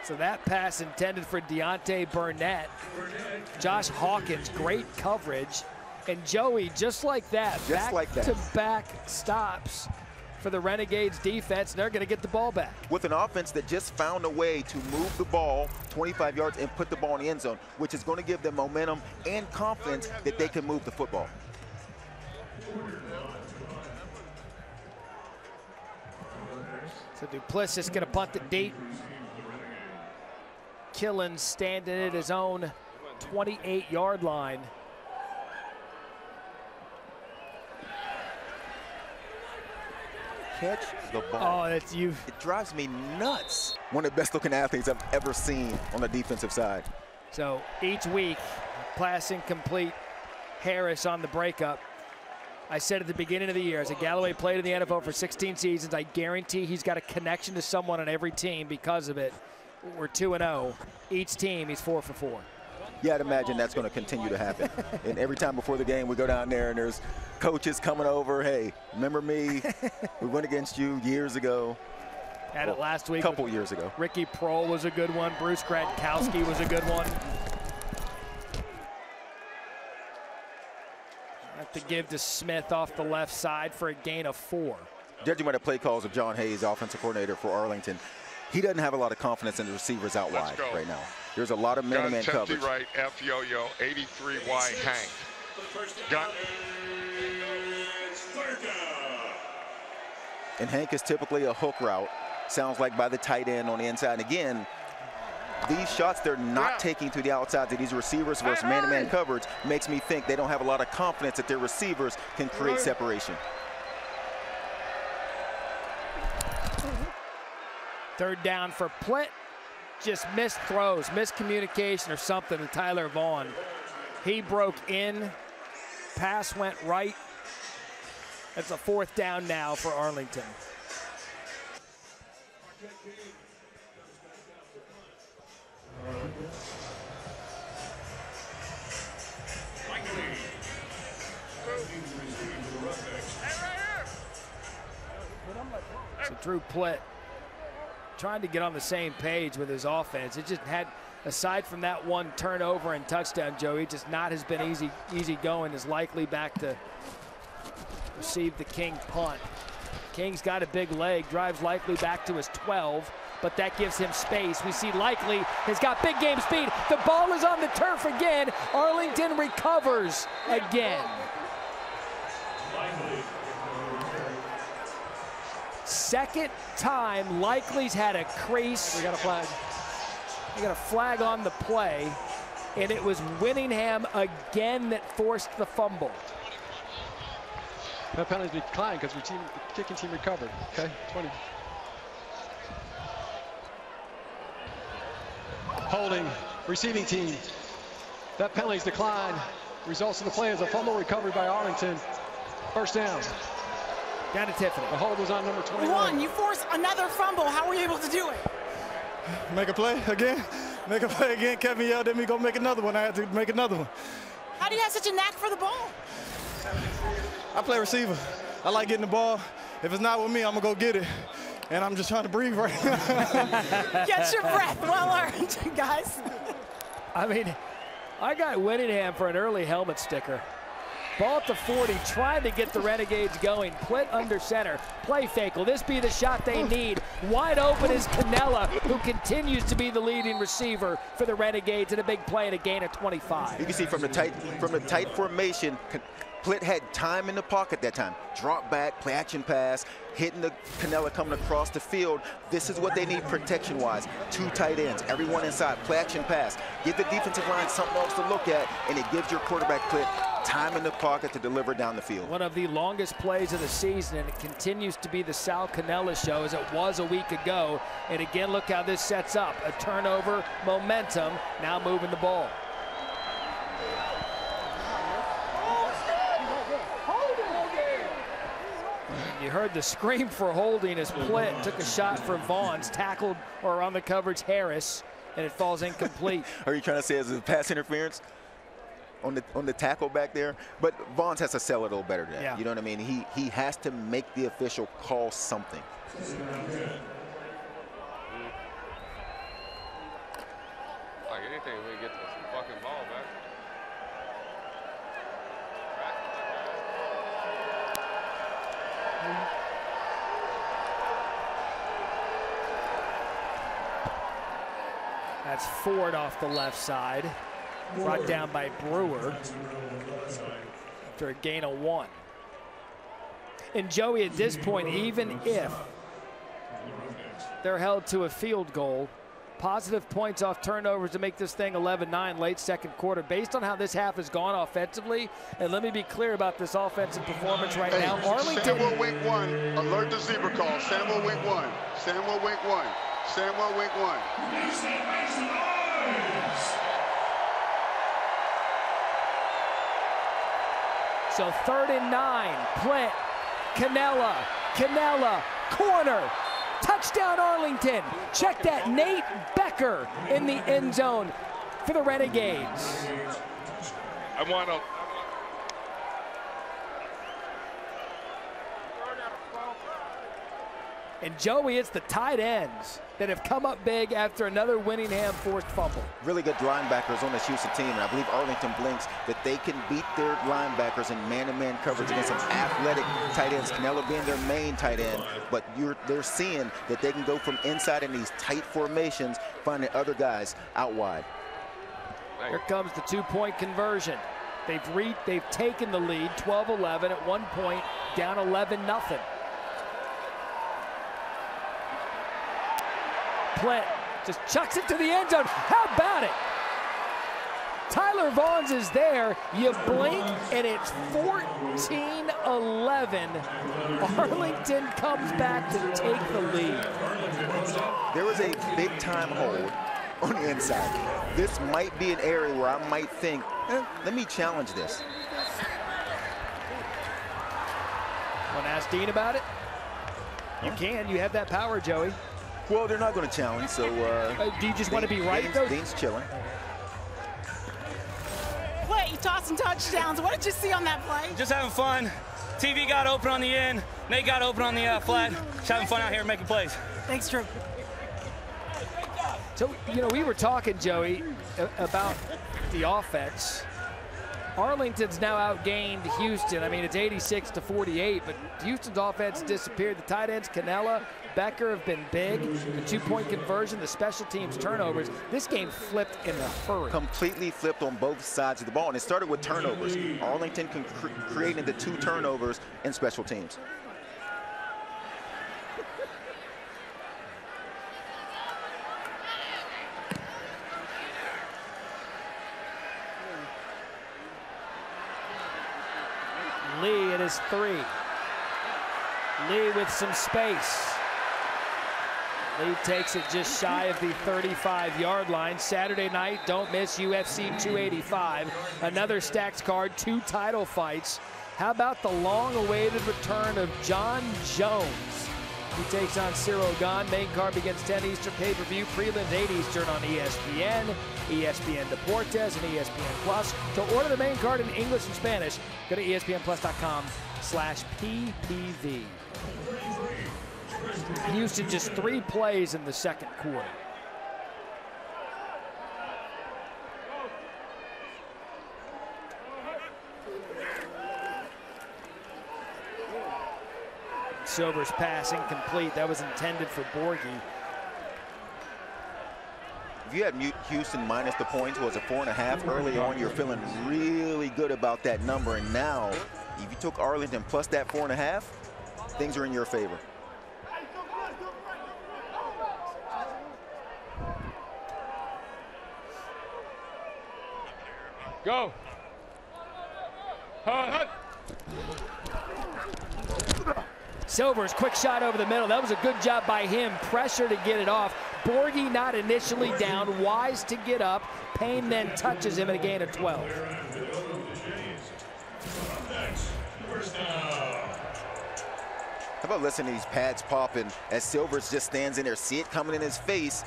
So that pass intended for Deontay Burnett. Josh Hawkins, great coverage. And Joey, just like that, back-to-back stops for the Renegades defense. They're going to get the ball back. With an offense that just found a way to move the ball 25 yards and put the ball in the end zone, which is going to give them momentum and confidence that they can move the football. So Duplessis going to punt it deep. Killins standing at his own 28-yard line. Catch the ball. Oh, that's you. It drives me nuts. One of the best-looking athletes I've ever seen on the defensive side. So each week, pass incomplete. Harris on the breakup. I said at the beginning of the year, as a Galloway played in the NFL for 16 seasons, I guarantee he's got a connection to someone on every team because of it. We're 2-0. Each team, he's 4 for 4. Yeah, I'd imagine that's going to continue to happen. And every time before the game, we go down there and there's coaches coming over. Hey, remember me? We went against you years ago. Had it last week. A couple years ago. Ricky Prohl was a good one. Bruce Gradkowski was a good one. To give to Smith off the left side for a gain of 4. Judging by the play calls of John Hayes, offensive coordinator for Arlington, he doesn't have a lot of confidence in the receivers out wide right now. There's a lot of man-to-man coverage. Right, F Yo-Yo, 83Y Hank. Got and Hank is typically a hook route. Sounds like by the tight end on the inside. And again, these shots they're not taking to the outside to these receivers versus man-to-man coverage makes me think they don't have a lot of confidence that their receivers can create separation. Third down for Plitt. Just missed throws, miscommunication or something to Tyler Vaughn. He broke in, pass went right. That's a fourth down now for Arlington. So Drew Plitt trying to get on the same page with his offense. It just had, aside from that one turnover and touchdown, Joey, just not has been easy going. Is likely back to receive the King punt. King's got a big leg, drives Likely back to his 12, but that gives him space. We see Likely has got big game speed. The ball is on the turf again. Arlington recovers again. Second time Likely's had a crease. We got a flag. We got a flag on the play, and it was Winningham again that forced the fumble. That penalty declined because the kicking team recovered. Okay, 20. Holding, receiving team. That penalty's declined. Results of the play is a fumble recovery by Arlington. First down. Down to Tiffany. The hold was on number 21. One, you force another fumble. How were you able to do it? Make a play again. Make a play again. Kevin yelled at me, go make another one. I had to make another one. How do you have such a knack for the ball? I play receiver. I like getting the ball. If it's not with me, I'm going to go get it. And I'm just trying to breathe right now. Get your breath well earned, guys. I mean, I got Winningham for an early helmet sticker. Ball at the 40, trying to get the Renegades going. Plitt under center, play fake. Will this be the shot they need? Wide open is Cannella, who continues to be the leading receiver for the Renegades, and a big play and a gain of 25. You can see from the tight formation, Plitt had time in the pocket that time. Drop back, play action pass, hitting the Cannella coming across the field. This is what they need protection-wise. Two tight ends, everyone inside, play action pass. Give the defensive line something else to look at, and it gives your quarterback Plitt time in the pocket to deliver down the field. One of the longest plays of the season, and it continues to be the Sal Cannella show as it was a week ago. And again, look how this sets up. A turnover, momentum, now moving the ball. You heard the scream for holding as Plitt took a shot for Vaughn's, tackled or on the coverage Harris, and it falls incomplete. Are you trying to say it's a pass interference on the tackle back there? But Vaughn's has to sell it a little better than that. Yeah. You know what I mean? He has to make the official call something. Like anything, we get this fucking ball back. That's Ford off the left side, brought down by Brewer after a gain of 1. And Joey, at this point, even if they're held to a field goal, positive points off turnovers to make this thing 11-9 late second quarter. Based on how this half has gone offensively, and let me be clear about this offensive performance right now. Arlington. Samuel Wink 1, alert the zebra call. Samuel Wink 1, Samuel Wink 1, Samuel Wink 1. So 3rd and 9, Plitt, Cannella, corner. Touchdown Arlington. Check that, Nate Becker in the end zone for the Renegades. And Joey, it's the tight ends that have come up big after another Winningham forced fumble. Really good linebackers on this Houston team, and I believe Arlington blinks that they can beat their linebackers in man-to-man coverage against some athletic tight ends, Cannella being their main tight end, but they're seeing that they can go from inside in these tight formations, finding other guys out wide. Here comes the two-point conversion. They've taken the lead, 12-11 at one point, down 11-0. Plitt just chucks it to the end zone. How about it? Tyler Vaughn's is there. You blink, and it's 14-11. Arlington comes back to take the lead. There was a big-time hold on the inside. This might be an area where I might think, let me challenge this. Want to ask Dean about it? You can. You have that power, Joey. Well, they're not going to challenge, so... do you just want to be right, though? Dean's chilling. Play, tossing touchdowns. What did you see on that play? Just having fun. TV got open on the end. Nate got open on the flat. Just having fun out here making plays. Thanks, Drew. So, you know, we were talking, Joey, about the offense. Arlington's now outgained Houston. I mean, it's 86-48, but Houston's offense disappeared. The tight ends, Cannella, Becker, have been big. The two-point conversion, the special teams turnovers. This game flipped in a hurry. Completely flipped on both sides of the ball, and it started with turnovers. Arlington created the two turnovers in special teams. Lee at his three. Lee with some space. Lee takes it just shy of the 35-yard line. Saturday night, don't miss UFC 285. Another stacked card, two title fights. How about the long-awaited return of John Jones, who takes on Cyril Gane. Main card begins 10 Eastern pay-per-view. Prelims 8 Eastern on ESPN, ESPN Deportes, and ESPN Plus. To order the main card in English and Spanish, go to ESPNplus.com/PPV. Houston just three plays in the second quarter. Silver's pass incomplete. That was intended for Borghi. If you had Houston minus the points, was it 4.5 early on? You're feeling really good about that number, and now, if you took Arlington plus that 4.5, things are in your favor. Go. Silver's quick shot over the middle. That was a good job by him. Pressure to get it off. Borghi not initially down. Wise to get up. Payne then touches him at a gain of 12. How about listening to these pads popping as Silver's just stands in there. See it coming in his face.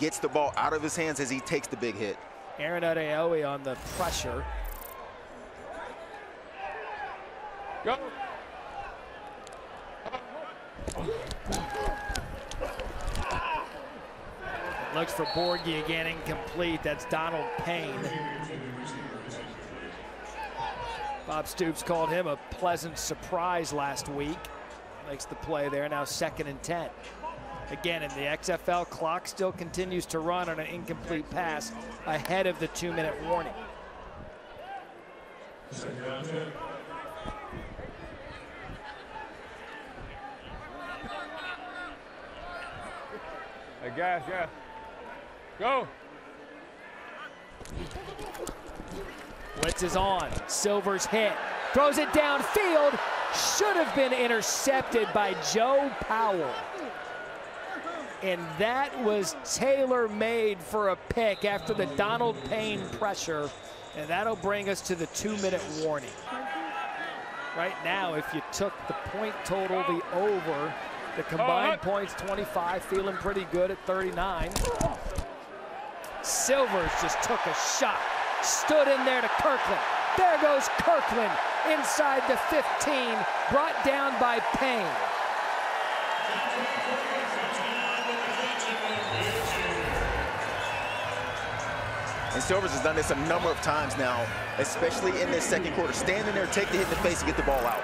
Gets the ball out of his hands as he takes the big hit. Aaron Adeoye on the pressure. Go. Looks for Borghi again, incomplete. That's Donald Payne. Bob Stoops called him a pleasant surprise last week. Makes the play there, now 2nd and 10. Again, in the XFL, clock still continues to run on an incomplete pass ahead of the 2-minute warning. Guys, guys, go. Blitz is on. Silver's hit. Throws it downfield. Should have been intercepted by Joe Powell. And that was tailor-made for a pick after the Donald Payne pressure. And that'll bring us to the 2-minute warning. Right now, if you took the point total, the over, the combined points, 25, feeling pretty good at 39. Silvers just took a shot. Stood in there to Kirkland. There goes Kirkland inside the 15, brought down by Payne. And Silvers has done this a number of times now, especially in this second quarter. Stand in there, take the hit in the face, and get the ball out.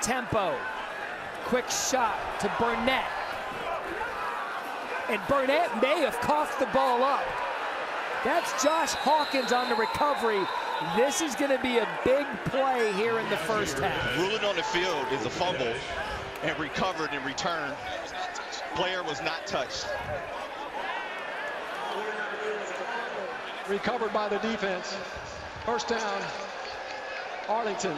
Tempo. Quick shot to Burnett. And Burnett may have coughed the ball up. That's Josh Hawkins on the recovery. This is going to be a big play here in the first half. Ruined on the field is a fumble and recovered and returned. player was not touched. Recovered by the defense. First down, Arlington.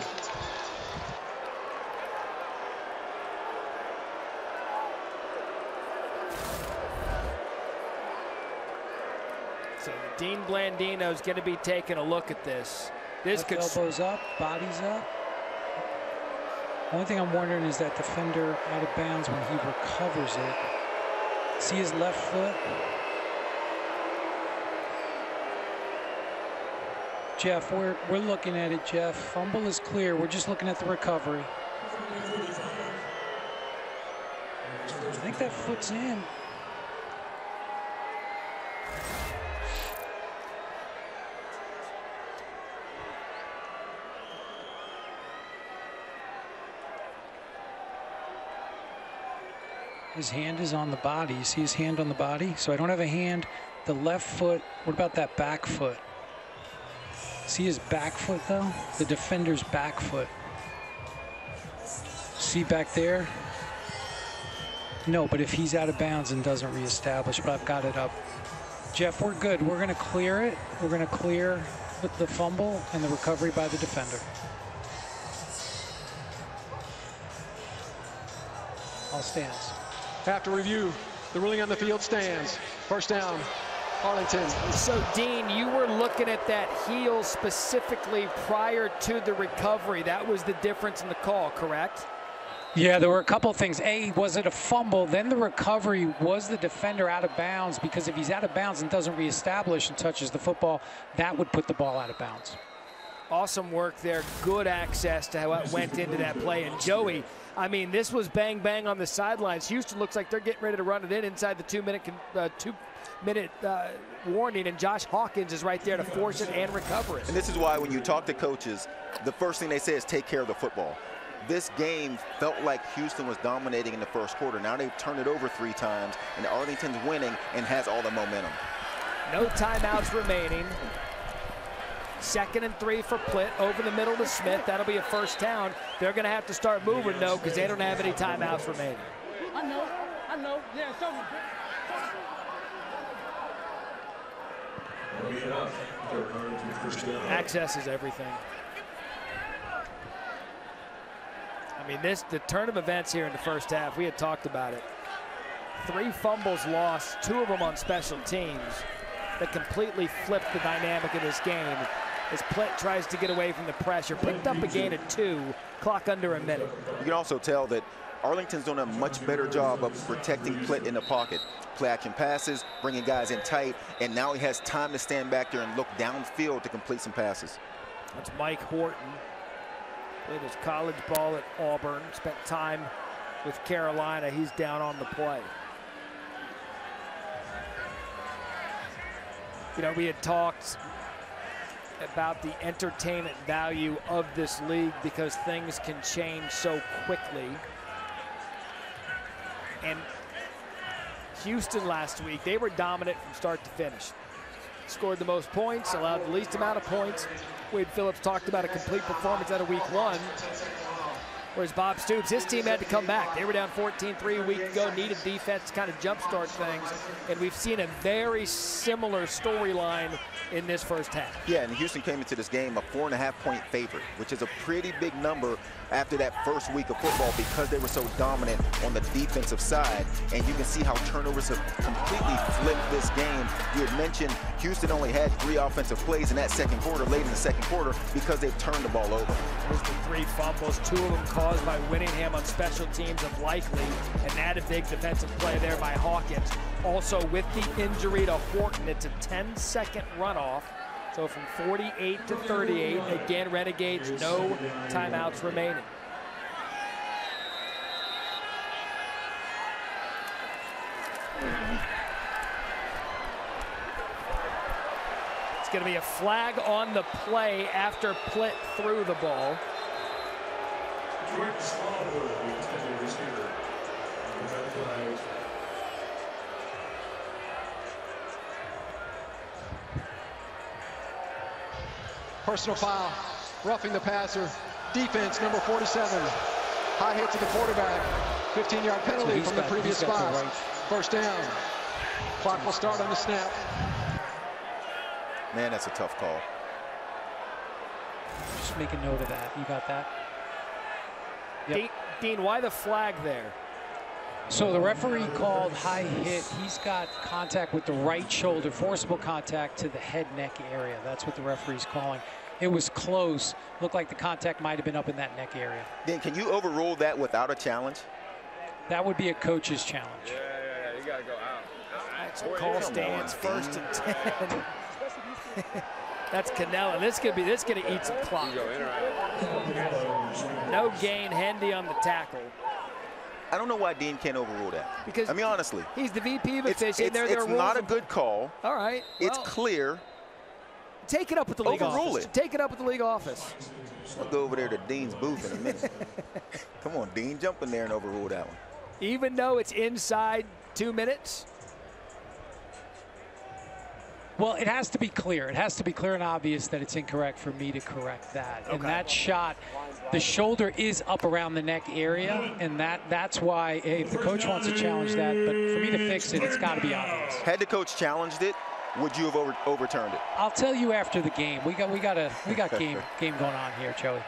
So Dean Blandino is going to be taking a look at this. This could elbows up, body's up. One thing I'm wondering is that defender out of bounds when he recovers it. See his left foot? Jeff, we're looking at it, Jeff. Fumble is clear. We're just looking at the recovery. I think that foot's in. His hand is on the body. You see his hand on the body? So I don't have a hand. The left foot. What about that back foot? See his back foot, though? The defender's back foot. See back there? No, but if he's out of bounds and doesn't reestablish, but I've got it up. Jeff, we're good. We're going to clear it. We're going to clear with the fumble and the recovery by the defender. All stands. After review, the ruling on the field stands. First down, Arlington. So, Dean, you were looking at that heel specifically prior to the recovery. That was the difference in the call, correct? Yeah, there were a couple of things. A, was it a fumble? Then the recovery, was the defender out of bounds? Because if he's out of bounds and doesn't reestablish and touches the football, that would put the ball out of bounds. Awesome work there. Good access to how it went into that play. And Joey, I mean, this was bang bang on the sidelines. Houston looks like they're getting ready to run it inside the two-minute warning, and Josh Hawkins is right there to force it and recover it. And this is why when you talk to coaches, the first thing they say is take care of the football. This game felt like Houston was dominating in the first quarter. Now they've turned it over 3 times, and Arlington's winning and has all the momentum. No timeouts remaining. 2nd and 3 for Plitt, over the middle to Smith. That'll be a first down. They're going to have to start moving, though, because they don't have any timeouts remaining. I know. Yeah, it's over. Access is everything. I mean, the turn of events here in the first half, we had talked about it. 3 fumbles lost, 2 of them on special teams. That completely flipped the dynamic of this game as Plitt tries to get away from the pressure. Picked up a gain of 2, clock under a minute. You can also tell that Arlington's doing a much better job of protecting Plitt in the pocket. Play action passes, bringing guys in tight, and now he has time to stand back there and look downfield to complete some passes. That's Mike Horton. Played his college ball at Auburn, spent time with Carolina. He's down on the play. You know, we had talked about the entertainment value of this league because things can change so quickly. And Houston last week, they were dominant from start to finish. Scored the most points, allowed the least amount of points. Wade Phillips talked about a complete performance out of week 1. Whereas Bob Stoops, his team had to come back. They were down 14-3 a week ago, needed defense to kind of jumpstart things. And we've seen a very similar storyline in this first half. Yeah, and Houston came into this game a 4.5-point favorite, which is a pretty big number after that first week of football because they were so dominant on the defensive side. And you can see how turnovers have completely flipped this game. You had mentioned Houston only had 3 offensive plays in that second quarter, late in the second quarter, because they've turned the ball over. There's the 3 fumbles, 2 of them caused by Winningham on special teams of Likely, and that a big defensive play there by Hawkins. Also with the injury to Horton, it's a 10-second runoff. So from 48 to 38, again, Renegades, no timeouts remaining. It's going to be a flag on the play after Plitt threw the ball. Personal foul, roughing the passer, defense number 47. High hit to the quarterback. 15-yard penalty from the previous spot. First down. Clock will start on the snap. Man, that's a tough call. Just make a note of that. You got that? Yep. Dean, why the flag there? So the referee called high hit. He's got contact with the right shoulder, forcible contact to the head neck area. That's what the referee's calling. It was close. Looked like the contact might have been up in that neck area. Then can you overrule that without a challenge? That would be a coach's challenge. Yeah, you got to go out. That's a call stands first and 10. That's Cannella. This could eat some clock. No gain. Handy on the tackle. I don't know why Dean can't overrule that. Because I mean, honestly, he's the VP of officiating. It's not a good call. All right. Well, it's clear. Take it up with the league office. Overrule it. Take it up with the league office. I'll go over there to Dean's booth in a minute. Come on, Dean, jump in there and overrule that one. Even though it's inside 2 minutes. Well, it has to be clear. It has to be clear and obvious that it's incorrect for me to correct that. Okay. And that shot, the shoulder is up around the neck area, and that's why if the coach wants to challenge that, but for me to fix it, it's got to be obvious. Had the coach challenged it, would you have overturned it? I'll tell you after the game. We got game going on here, Joey.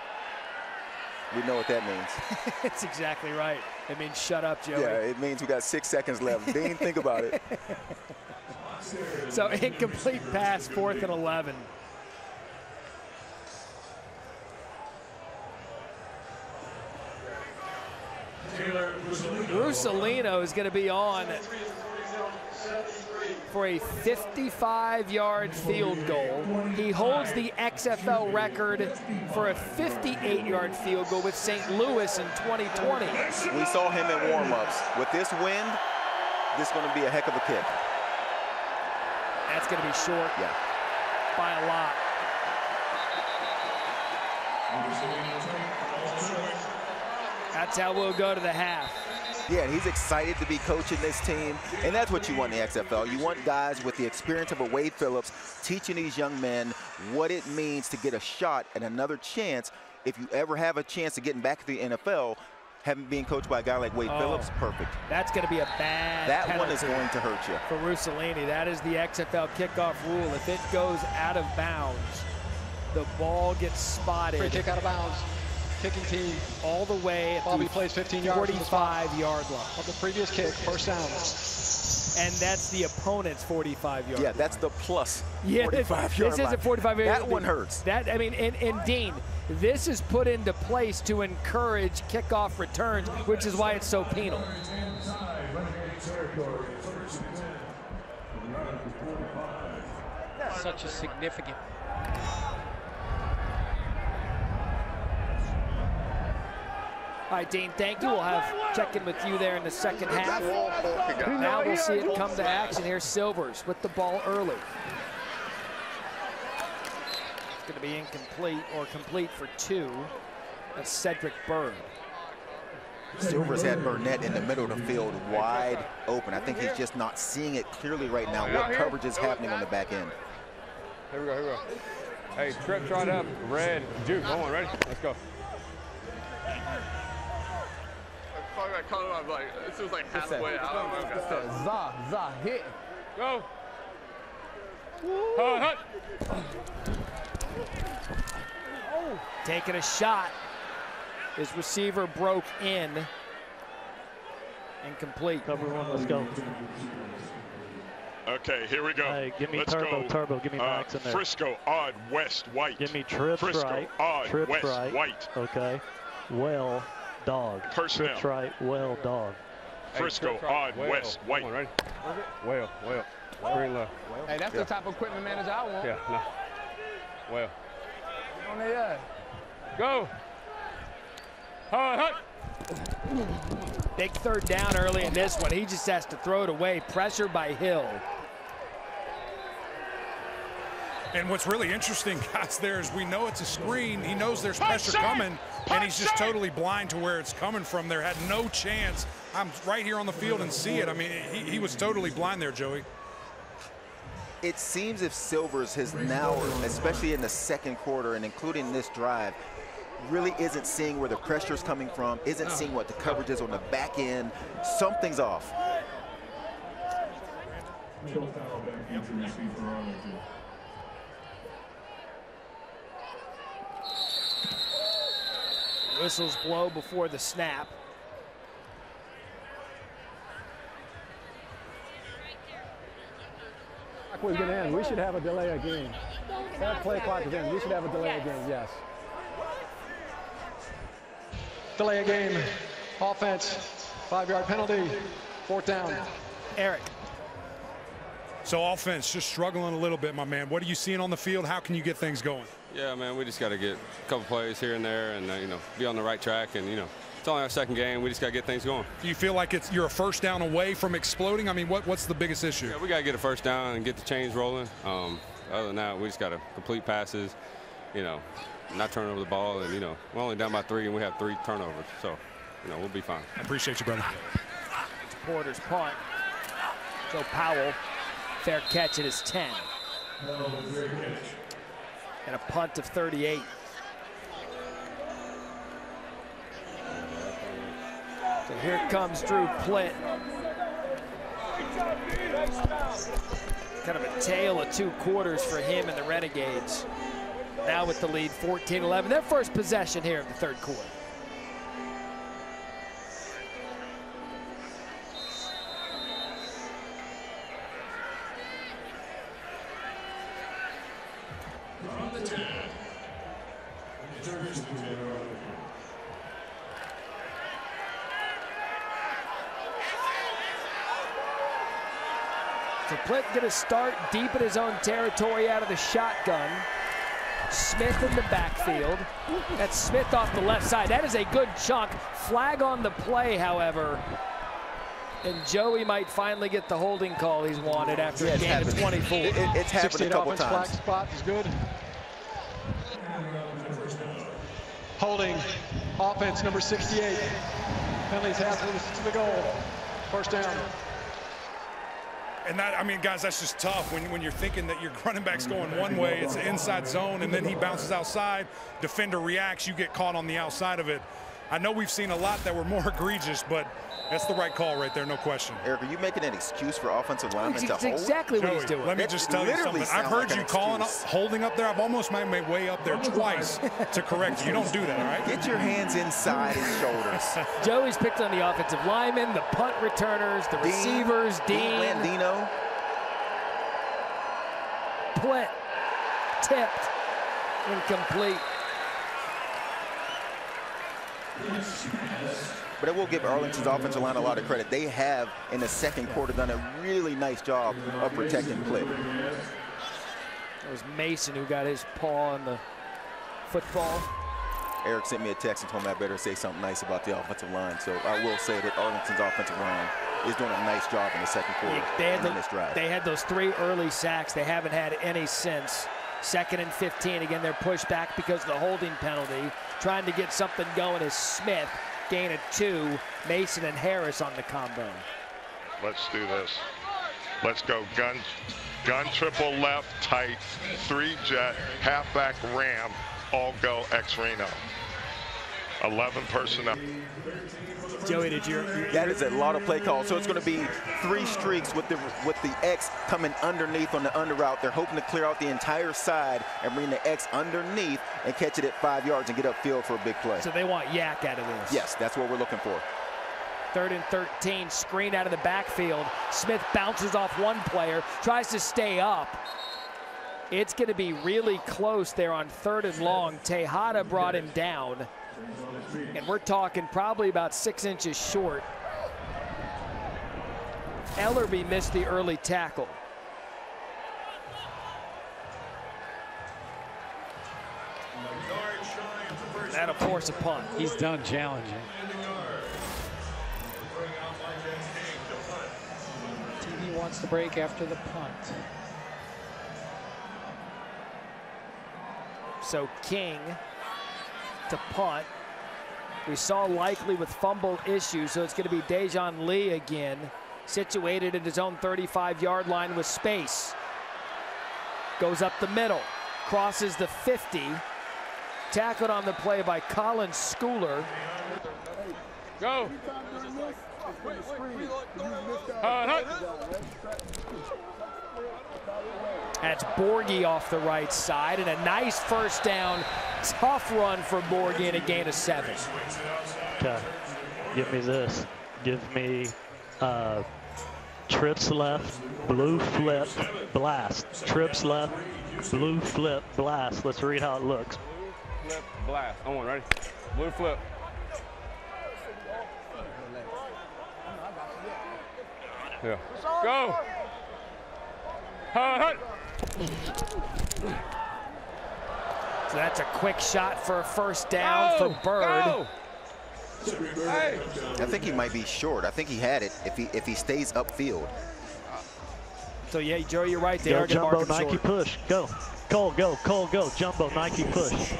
We know what that means. That's exactly right. It means shut up, Joey. Yeah, it means we got 6 seconds left. Dean, think about it. So incomplete pass, 4th and 11. Rusolino is going to be on for a 55-yard field goal. He holds the XFL record for a 58-yard field goal with St. Louis in 2020. We saw him in warm-ups. With this wind, this is going to be a heck of a kick. That's going to be short, yeah, by a lot. That's how we'll go to the half. Yeah, he's excited to be coaching this team, and that's what you want in the XFL. You want guys with the experience of a Wade Phillips teaching these young men what it means to get a shot and another chance. If you ever have a chance of getting back to the NFL, having been coached by a guy like Wade Phillips, perfect. That's going to be a bad penalty. That one is going to hurt you. For Rusolini, that is the XFL kickoff rule. If it goes out of bounds, the ball gets spotted. Free kick out of bounds. Kicking team all the way at the 45-yard line. Of the previous kick, first down. And that's the opponent's 45-yard line. Yeah, that's the plus 45-yard line. This isn't 45 yards. That one hurts. That, I mean, and Dean, this is put into place to encourage kickoff returns, which is why it's so penal. Such a significant. All right, Dean, thank you. We'll have check-in with you there in the second half. Now we'll see it come to action here. Silvers with the ball early. Going to be incomplete or complete for 2. That's Cedric Byrd. Silvers had Burnett in the middle of the field wide open. I think he's just not seeing it clearly right now. What coverage is happening on the back end? Here we go, here we go. Hey, Trent, right up. Red, Duke, hold on, ready? Let's go. I caught it, I was like, this was like halfway out. Za, hit. Go. Taking a shot. His receiver broke in. Incomplete. Cover one, let's go. Okay, here we go. Hey, give me Turbo, give me Max in there. Frisco, odd, West, White. Give me Trips, Frisco, right. Odd, Trips, West, right. White. Okay, well, dog. Personnel. Trips, right, well, dog. Frisco, odd, well, West, White. On, ready? Well. Very low. Hey, that's the type of equipment manager I want. Yeah, no. Well. On the air. Go. Big third down early in this one. He just has to throw it away. Pressure by Hill. And what's really interesting, guys, there is we know it's a screen. He knows there's pressure coming, and he's just totally blind to where it's coming from. There had no chance. I'm right here on the field and see it. I mean, he was totally blind there, Joey. It seems if Silvers has now, especially in the second quarter and including this drive, really isn't seeing where the pressure's coming from, isn't seeing what the coverage is on the back end. Something's off. Whistles blow before the snap. Was going to end. We should have a delay of game. That play clock is in. We should have a delay of game, yes. Delay of game. Offense. 5-yard penalty. 4th down. Eric. So offense just struggling a little bit, my man. What are you seeing on the field? How can you get things going? Yeah, man, we just got to get a couple plays here and there and, you know, be on the right track and, you know, it's only our second game. We just got to get things going. Do you feel like it's you're a first down away from exploding? I mean, what's the biggest issue? Yeah, we got to get a first down and get the chains rolling. Other than that, we just got to complete passes, you know, not turn over the ball. And, you know, we're only down by 3 and we have 3 turnovers. So, you know, we'll be fine. I appreciate you, brother. Porter's punt. Joe Powell, fair catch. It is 10. And a punt of 38. So here comes Drew Plitt. Kind of a tale of 2 quarters for him and the Renegades. Now with the lead, 14-11. Their first possession here of the 3rd quarter. Going to start deep in his own territory out of the shotgun. Smith in the backfield. That's Smith off the left side. That is a good chunk. Flag on the play, however. And Joey might finally get the holding call he's wanted after a game of 24. It's happened a couple times. Flag spot is good. Holding offense number 68. Penalties half to the goal. First down. And that, I mean, guys, that's just tough when you're thinking that your running back's going one way, it's an inside zone, and then he bounces outside, defender reacts, you get caught on the outside of it. I know we've seen a lot that were more egregious, but that's the right call right there, no question. Eric, are you making an excuse for offensive linemen to hold? Exactly what he's doing. Let me just tell you something. I've heard you calling up, holding up there. I've almost made my way up there twice to correct you. You don't do that, all right? Get your hands inside his shoulders. Joey's picked on the offensive linemen, the punt returners, the receivers, Dean Blandino. Plitt tipped. Incomplete. But I will give Arlington's offensive line a lot of credit. They have, in the 2nd quarter, done a really nice job of protecting Plitt. It was Mason who got his paw on the football. Eric sent me a text and told me I better say something nice about the offensive line. So I will say that Arlington's offensive line is doing a nice job in the 2nd quarter. Yeah, they had those 3 early sacks. They haven't had any since. 2nd and 15. Again, they're pushed back because of the holding penalty. Trying to get something going is Smith. Gain of 2. Mason and Harris on the combo. Let's do this. Let's go gun triple left tight 3 jet halfback ram all go X Reno. 11 personnel. Joey, did you? That is a lot of play calls. So it's going to be 3 streaks with the X coming underneath on the under route. They're hoping to clear out the entire side and bring the X underneath and catch it at 5 yards and get upfield for a big play. So they want yak out of this. Yes, that's what we're looking for. 3rd and 13, screen out of the backfield. Smith bounces off one player, tries to stay up. It's going to be really close there on 3rd and long. Texada brought him down. And we're talking probably about 6 inches short. Ellerbe missed the early tackle. That'll force a punt. He's done challenging. TV wants to break after the punt. So King to punt. We saw Likely with fumble issues, so it's going to be Dejon Lee again, situated at his own 35-yard line with space. Goes up the middle, crosses the 50, Tackled on the play by Colin Schooler. Go. That's Borghi off the right side, and a nice first down. Tough run for Borghi and a gain of 7. Okay. Give me this. Give me trips left, blue flip, blast. Trips left, blue flip, blast. Let's read how it looks. Flip, blast. On one, ready? Blue flip. Yeah. Go. So that's a quick shot for a first down for Bird. Go. Hey. I think he might be short. I think he had it if he stays upfield. So yeah, Joe, you're right. They are gonna mark him short. Jumbo Nike push. Go. Cole, go. Cole, go. Jumbo Nike push.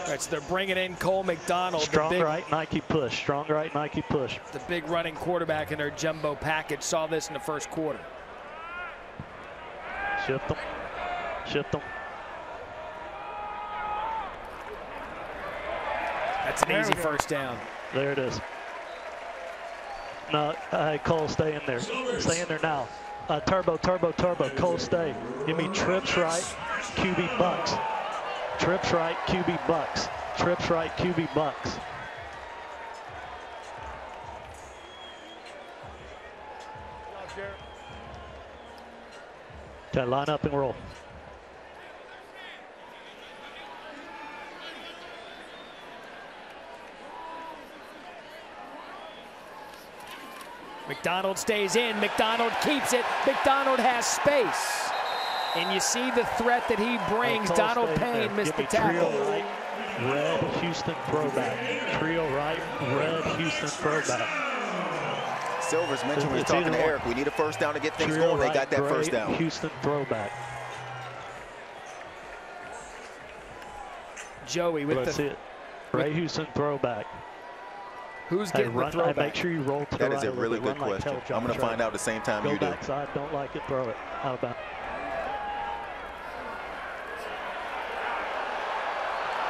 All right, so they're bringing in Cole McDonald. Strong right, Nike push. Strong right, Nike push. The big running quarterback in their jumbo package saw this in the first quarter. Shift them. Shift them. That's an easy first down. There it is. No, Cole, stay in there. Stay in there now. Turbo, turbo, turbo. Cole, stay. Give me trips right, QB bucks. Trips right, QB bucks. Trips right, QB bucks. Okay, line up and roll. McDonald stays in. McDonald keeps it. McDonald has space. And you see the threat that he brings. Donald Payne missed the tackle. Trio right, red Houston throwback. Trio right, red Houston throwback. Silvers mentioned when he was talking to Eric, we need a first down to get things going. They got that first down. Houston throwback. Joey with the Ray Houston throwback. Who's getting the throwback? Make sure you roll to the right. That is a really good question. I'm going to find out the same time you do. Go backside, don't like it, throw it. How about?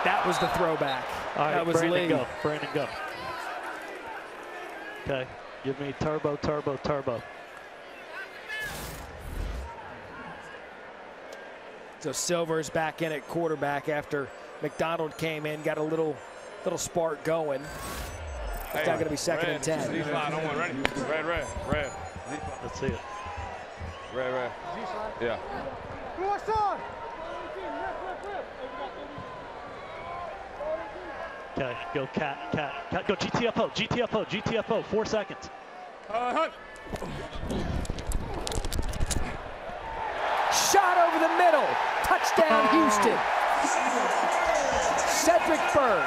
That was the throwback. All right, that was Brandon, go. Brandon, go. Okay, give me turbo, turbo, turbo. So Silver's back in at quarterback after McDonald came in, got a little spark going. It's not going to be second and 10. Red. Let's see it. Red. Yeah. Okay, go cat, go GTFO, 4 seconds. Shot over the middle, touchdown Houston. Cedric Bird.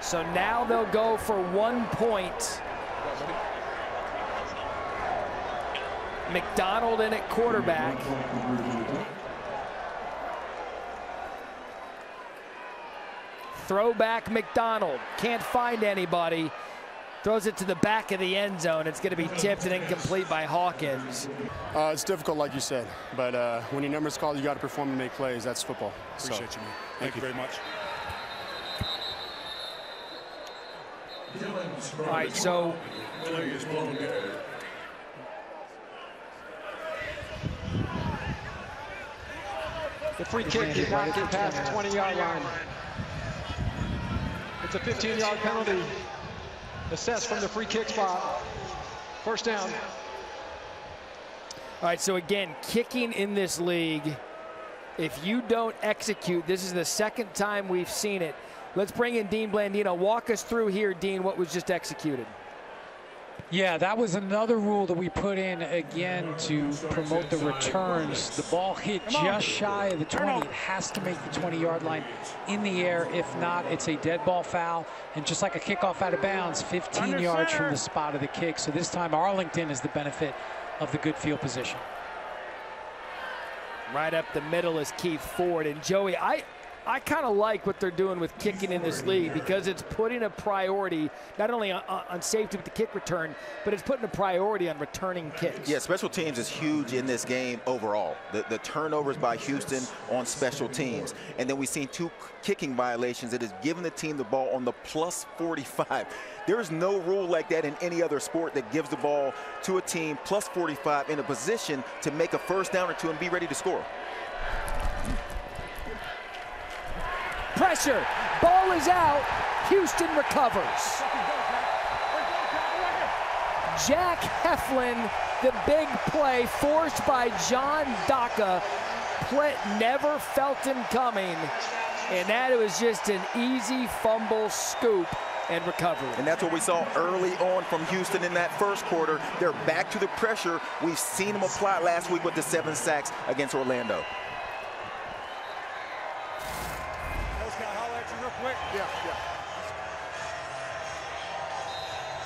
So now they'll go for 1 point. McDonald in at quarterback. Throwback McDonald. Can't find anybody. Throws it to the back of the end zone. It's going to be tipped and incomplete by Hawkins. It's difficult, like you said. But when your number's called, you got to perform and make plays. That's football. Appreciate you, man. Thank you very much. All right, so the free kick did not get past the 20-yard line. It's a 15-yard penalty assessed from the free kick spot. First down. All right, so again, kicking in this league, if you don't execute, this is the second time we've seen it. Let's bring in Dean Blandino. Walk us through here, Dean, what was just executed. Yeah, that was another rule that we put in again to promote the returns. The ball hit just shy of the 20. It has to make the 20-yard line in the air. If not, it's a dead ball foul. And just like a kickoff out of bounds, 15 yards from the spot of the kick. So this time Arlington is the benefit of the good field position. Right up the middle is Keith Ford. And Joey, I kind of like what they're doing with kicking in this league, because it's putting a priority not only on safety with the kick return, but it's putting a priority on returning kicks. Yeah, special teams is huge in this game overall. The turnovers by Houston on special teams. And then we've seen two kicking violations that has given the team the ball on the plus 45. There is no rule like that in any other sport that gives the ball to a team plus 45 in a position to make a first down or two and be ready to score. Pressure, ball is out, Houston recovers. Jack Heflin, the big play forced by John Daka. Plitt never felt him coming, and that was just an easy fumble scoop and recovery. And that's what we saw early on from Houston in that first quarter. They're back to the pressure. We've seen them apply last week with the 7 sacks against Orlando.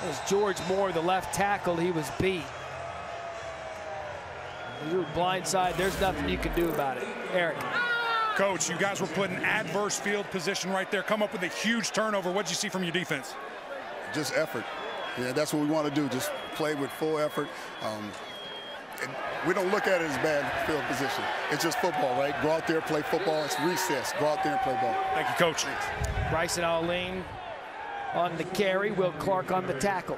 As George Moore, the left tackle, he was beat. You were blindside. There's nothing you can do about it. Eric. Coach, you guys were put in adverse field position right there. Come up with a huge turnover. What'd you see from your defense? Just effort. Yeah, that's what we want to do. Just play with full effort. And we don't look at it as bad field position. It's just football, right? Go out there, play football. It's recess. Go out there and play ball. Thank you, Coach. Thanks. Bryson Alling on the carry, Will Clark on the tackle.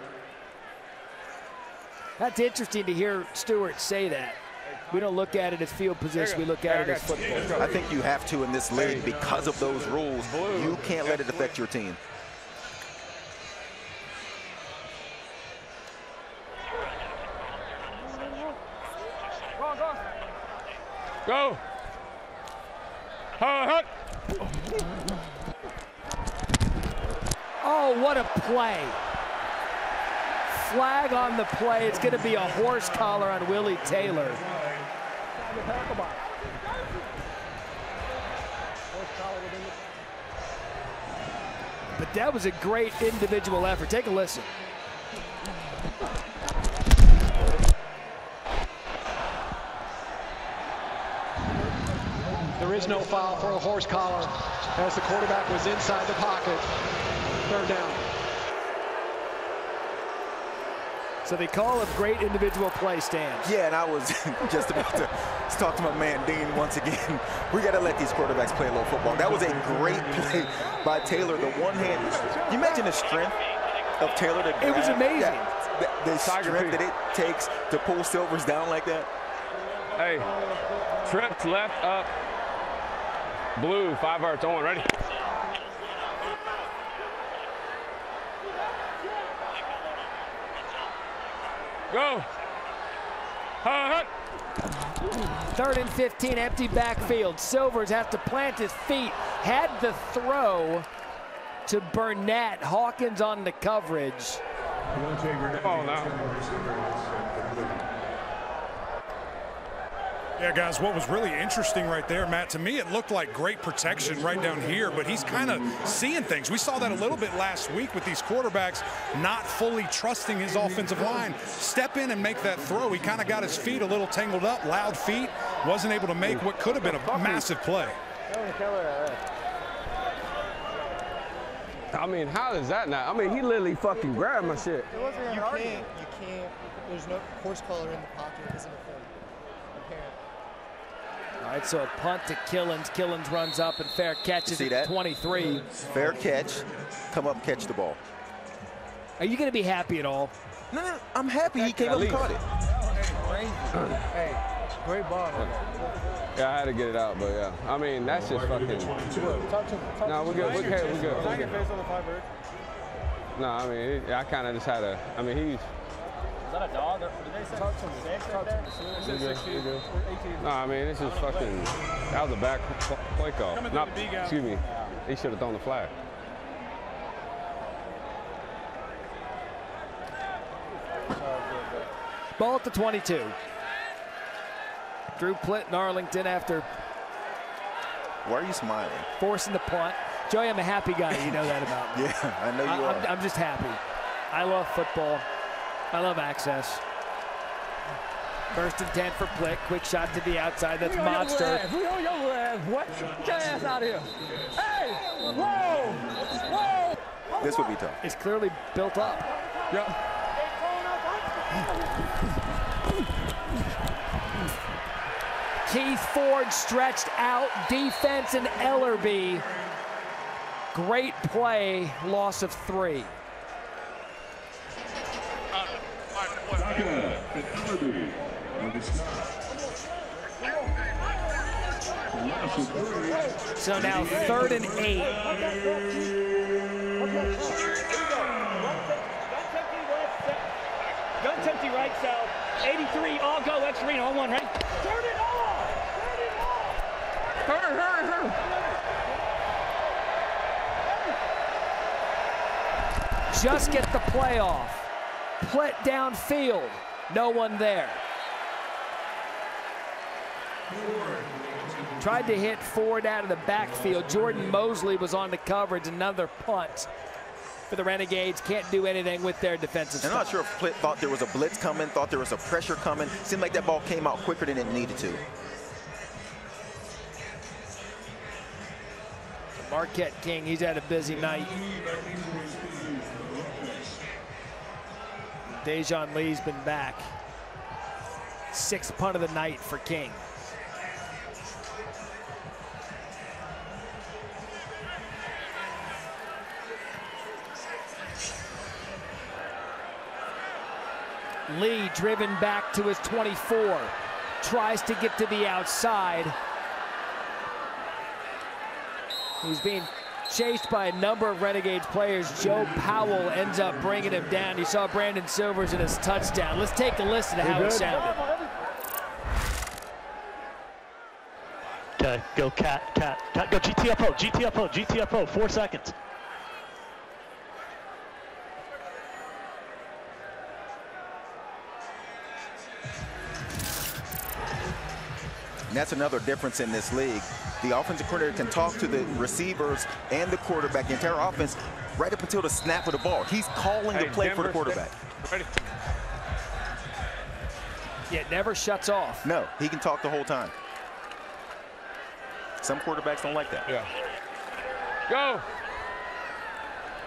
That's interesting to hear Stewart say that. We don't look at it as field position. We look at it as football. I think you have to in this league because of those rules. You can't let it affect your team. Go. Oh, what a play. Flag on the play. It's going to be a horse collar on Willie Taylor. But that was a great individual effort. Take a listen. There is no foul for a horse collar as the quarterback was inside the pocket. Third down. So they call a great individual play, Stan. Yeah, and I was just about to talk to my man Dean once again. We got to let these quarterbacks play a little football. That was a great play by Taylor. The one hand. You imagine the strength of Taylor to grab. It was amazing. The strength that it takes to pull Silvers down like that. Hey, Trent's left up. Blue, 5 yards on, ready? Go. Third and 15, empty backfield. Silvers has to plant his feet. Had the throw to Burnett. Hawkins on the coverage. Oh, no. Yeah, guys, what was really interesting right there, Matt, to me it looked like great protection right down here, but he's kind of seeing things. We saw that a little bit last week with these quarterbacks not fully trusting his offensive line. Step in and make that throw. He kind of got his feet a little tangled up, loud feet, wasn't able to make what could have been a massive play. I mean, how is that not? I mean, he literally fucking grabbed my shit. You can't. There's no horse collar in the pocket. It isn't a thing. All right, so a punt to Killins. Killins runs up and fair catches at 23. Fair catch. Come up, catch the ball. Are you going to be happy at all? No, no, I'm happy he came up and caught it. Hey, great ball. Yeah, I had to get it out, but yeah. I mean, that's just fucking. No, we're good. We're good. I get face on the 5-bird. No, I mean, I kind of just had a. I mean, he's. Is that a dog? Did they say Talk to him. No, I mean, this is fucking. That was a back play call. Not, excuse me. He should have thrown the flag. Ball at the 22. Drew Plitt and Arlington after. Why are you smiling? Forcing the punt. Joey, I'm a happy guy. You know that about me. Yeah, I know you are. I'm just happy. I love football. I love access. First and 10 for Plitt. Quick shot to the outside. That's monster. We on your ass, boy. Get your ass out of here. Hey! Whoa! Whoa! Oh, this would be tough. It's clearly built up. Yeah. Keith Ford stretched out. Defense and Ellerbe. Great play. Loss of 3. So now 3rd and 8. Guns empty right, Sal. 83, all go. X Reno on one, right? Turn it off! Turn it off! Hurry! Just get the play off. Plitt downfield. No one there. Tried to hit Ford out of the backfield. Jordan Mosley was on the coverage. Another punt for the Renegades. Can't do anything with their defensive stuff. I'm not sure if Plitt thought there was a blitz coming, thought there was a pressure coming. Seemed like that ball came out quicker than it needed to. Marquette King, he's had a busy night. Dejon Lee's been back. 6th punt of the night for King. Lee driven back to his 24. Tries to get to the outside. He's being chased by a number of Renegades players. Joe Powell ends up bringing him down. You saw Brandon Silvers in his touchdown. Let's take a listen to how it sounded. Go Cat, Cat, Cat, go GTFO, GTFO, GTFO, 4 seconds. And that's another difference in this league. The offensive coordinator can talk to the receivers and the quarterback, the entire offense, right up until the snap of the ball. He's calling the play for the quarterback. Yeah, it never shuts off. No, he can talk the whole time. Some quarterbacks don't like that. Yeah. Go.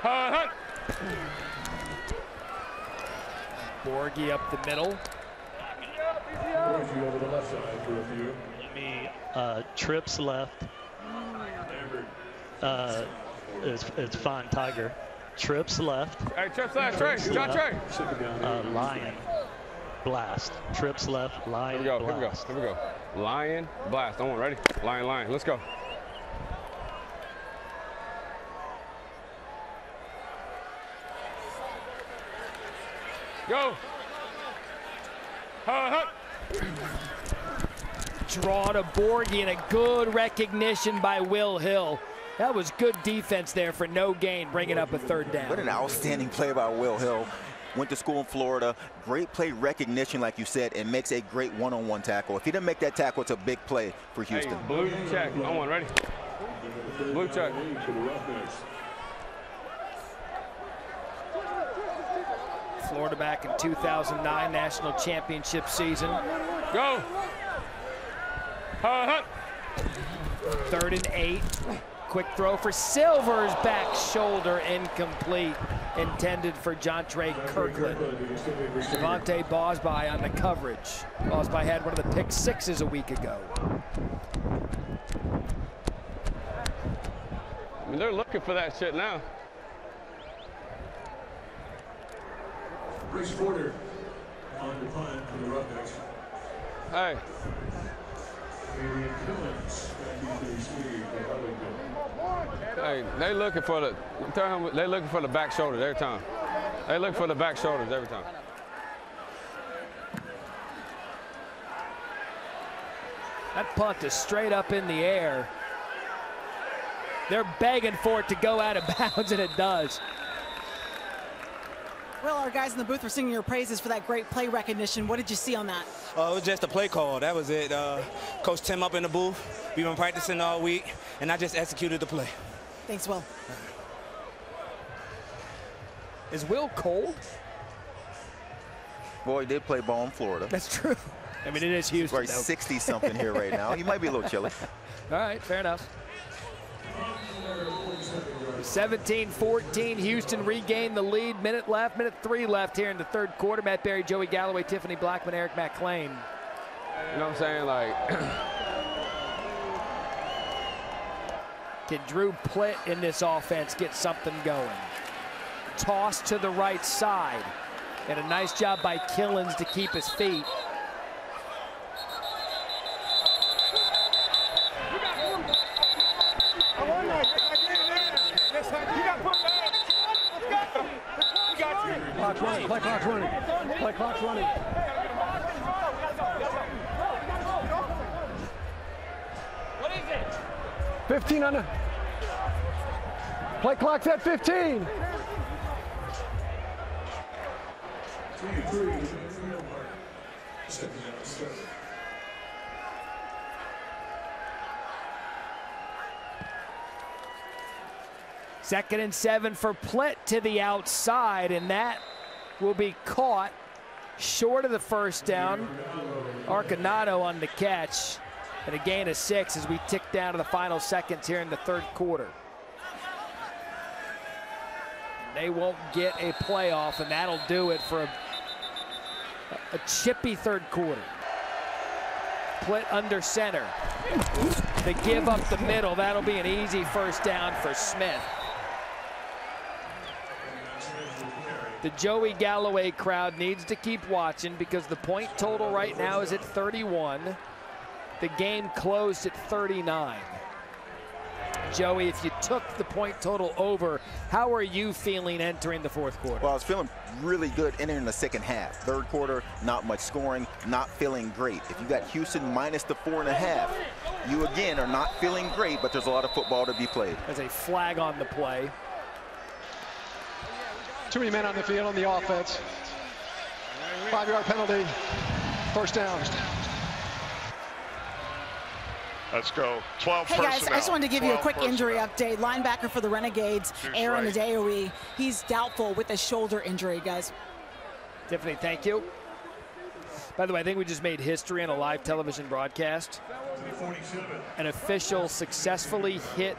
Hunt. Borghi up the middle. Borghi over the left side for a few. Trips left. It's fine, Tiger. Trips left. Hey, trips left, Trey. John Trey. Lion. Blast. Trips left. Lion. Here we go. Blast. Here we go. Here we go. Lion. Blast. I want ready. Lion. Lion. Let's go. Go. Draw to Borghi and a good recognition by Will Hill. That was good defense there for no gain, bringing up a 3rd down. What an outstanding play by Will Hill. Went to school in Florida. Great play recognition, like you said, and makes a great one-on-one tackle. If he didn't make that tackle, it's a big play for Houston. Hey, blue check. No one ready. Blue check. Florida back in 2009 national championship season. Go. 3rd and 8. Quick throw for Silver's back shoulder, incomplete. Intended for Jontre Kirkland. Devontae Bosby on the coverage. Bosby had one of the pick sixes a week ago. I mean, they're looking for that shit now. Bruce Porter on the punt for the Roughnecks. Hey. Adrian Killins, hey, they looking for the. They looking for the back shoulders every time. They look for the back shoulders every time. That punt is straight up in the air. They're begging for it to go out of bounds, and it does. Well, our guys in the booth were singing your praises for that great play recognition. What did you see on that? It was just a play call. That was it. Coach Tim up in the booth. We've been practicing all week, and I just executed the play. Thanks, Will. Is Will cold? Boy, he did play ball in Florida. That's true. I mean, it is Houston. Right, 60-something here right now. He might be a little chilly. All right, fair enough. 17-14, Houston regained the lead. Minute 3 left here in the third quarter. Matt Berry, Joey Galloway, Tiffany Blackman, Eric McClain. You know what I'm saying? Like, did Drew Plitt in this offense get something going? Toss to the right side. And a nice job by Killins to keep his feet. Play clock's running. What is it? 15 on the play clock's at 15. Second and 7 for Plitt to the outside, and that will be caught short of the first down. Arcanado on the catch, and a gain of 6 as we tick down to the final seconds here in the third quarter. They won't get a playoff, and that'll do it for a chippy third quarter. Plitt under center. They give up the middle. That'll be an easy first down for Smith. The Joey Galloway crowd needs to keep watching because the point total right now is at 31. The game closed at 39. Joey, if you took the point total over, how are you feeling entering the fourth quarter? Well, I was feeling really good entering the second half. Third quarter, not much scoring, not feeling great. If you got Houston minus the 4.5, you again are not feeling great, but there's a lot of football to be played. There's a flag on the play. Too many men on the field on the offense. 5-yard penalty. First down. Let's go. 12 personnel. Hey guys, I just wanted to give you a quick injury update. Linebacker for the Renegades, Aaron Adeoye. He's doubtful with a shoulder injury, guys. Tiffany, thank you. By the way, I think we just made history in a live television broadcast. An official successfully hit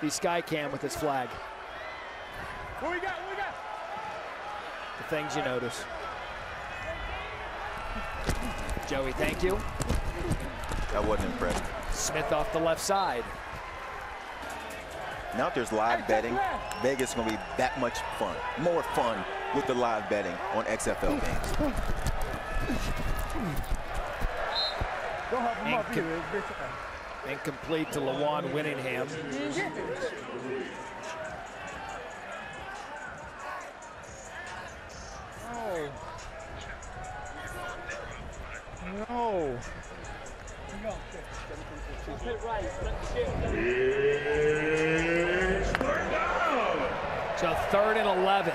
the Skycam with his flag. What we got? What we got? The things you notice. Joey, thank you. That wasn't impressive. Smith off the left side. Now if there's live betting, Vegas is going to be that much fun. More fun with the live betting on XFL games. Incomplete to LaJuan Winningham. No. So 3rd and 11.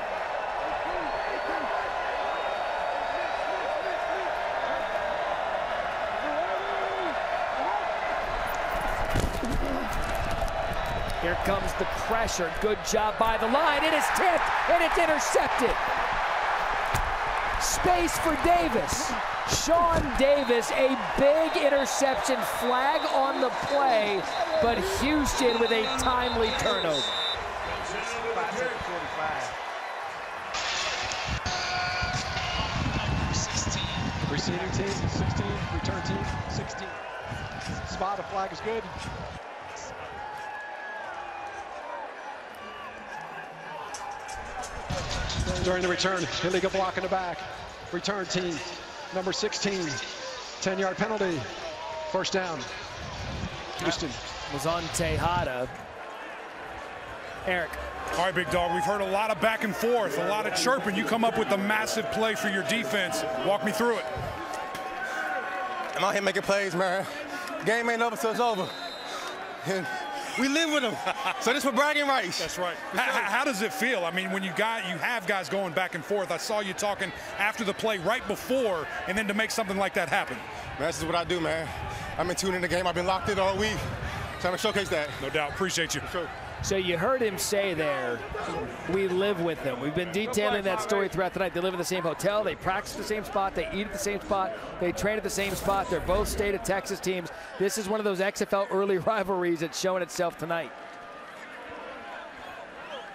Here comes the pressure. Good job by the line. It is tipped and it's intercepted. Space for Davis. Sean Davis, a big interception, flag on the play, but Houston with a timely turnover. Receiving team, 16. Return team, 16. Spot, a flag is good. During the return, illegal block in the back. Return team, number 16, 10-yard penalty. First down, Houston. Was on Tejada. Eric. All right, big dog, we've heard a lot of back and forth, a lot of chirping. You come up with a massive play for your defense. Walk me through it. I'm out here making plays, man. Game ain't over, so it's over. And We live with them. So this for bragging rights. That's right. How does it feel? I mean, when you have guys going back and forth. I saw you talking after the play right before, and then to make something like that happen. Man, this is what I do, man. I've been tuned in the game. I've been locked in all week. Trying to showcase that. No doubt. Appreciate you. Sure. So you heard him say there, we live with them. We've been detailing that story throughout the night. They live in the same hotel. They practice the same spot. They eat at the same spot. They train at the same spot. They're both state of Texas teams. This is one of those XFL early rivalries that's showing itself tonight.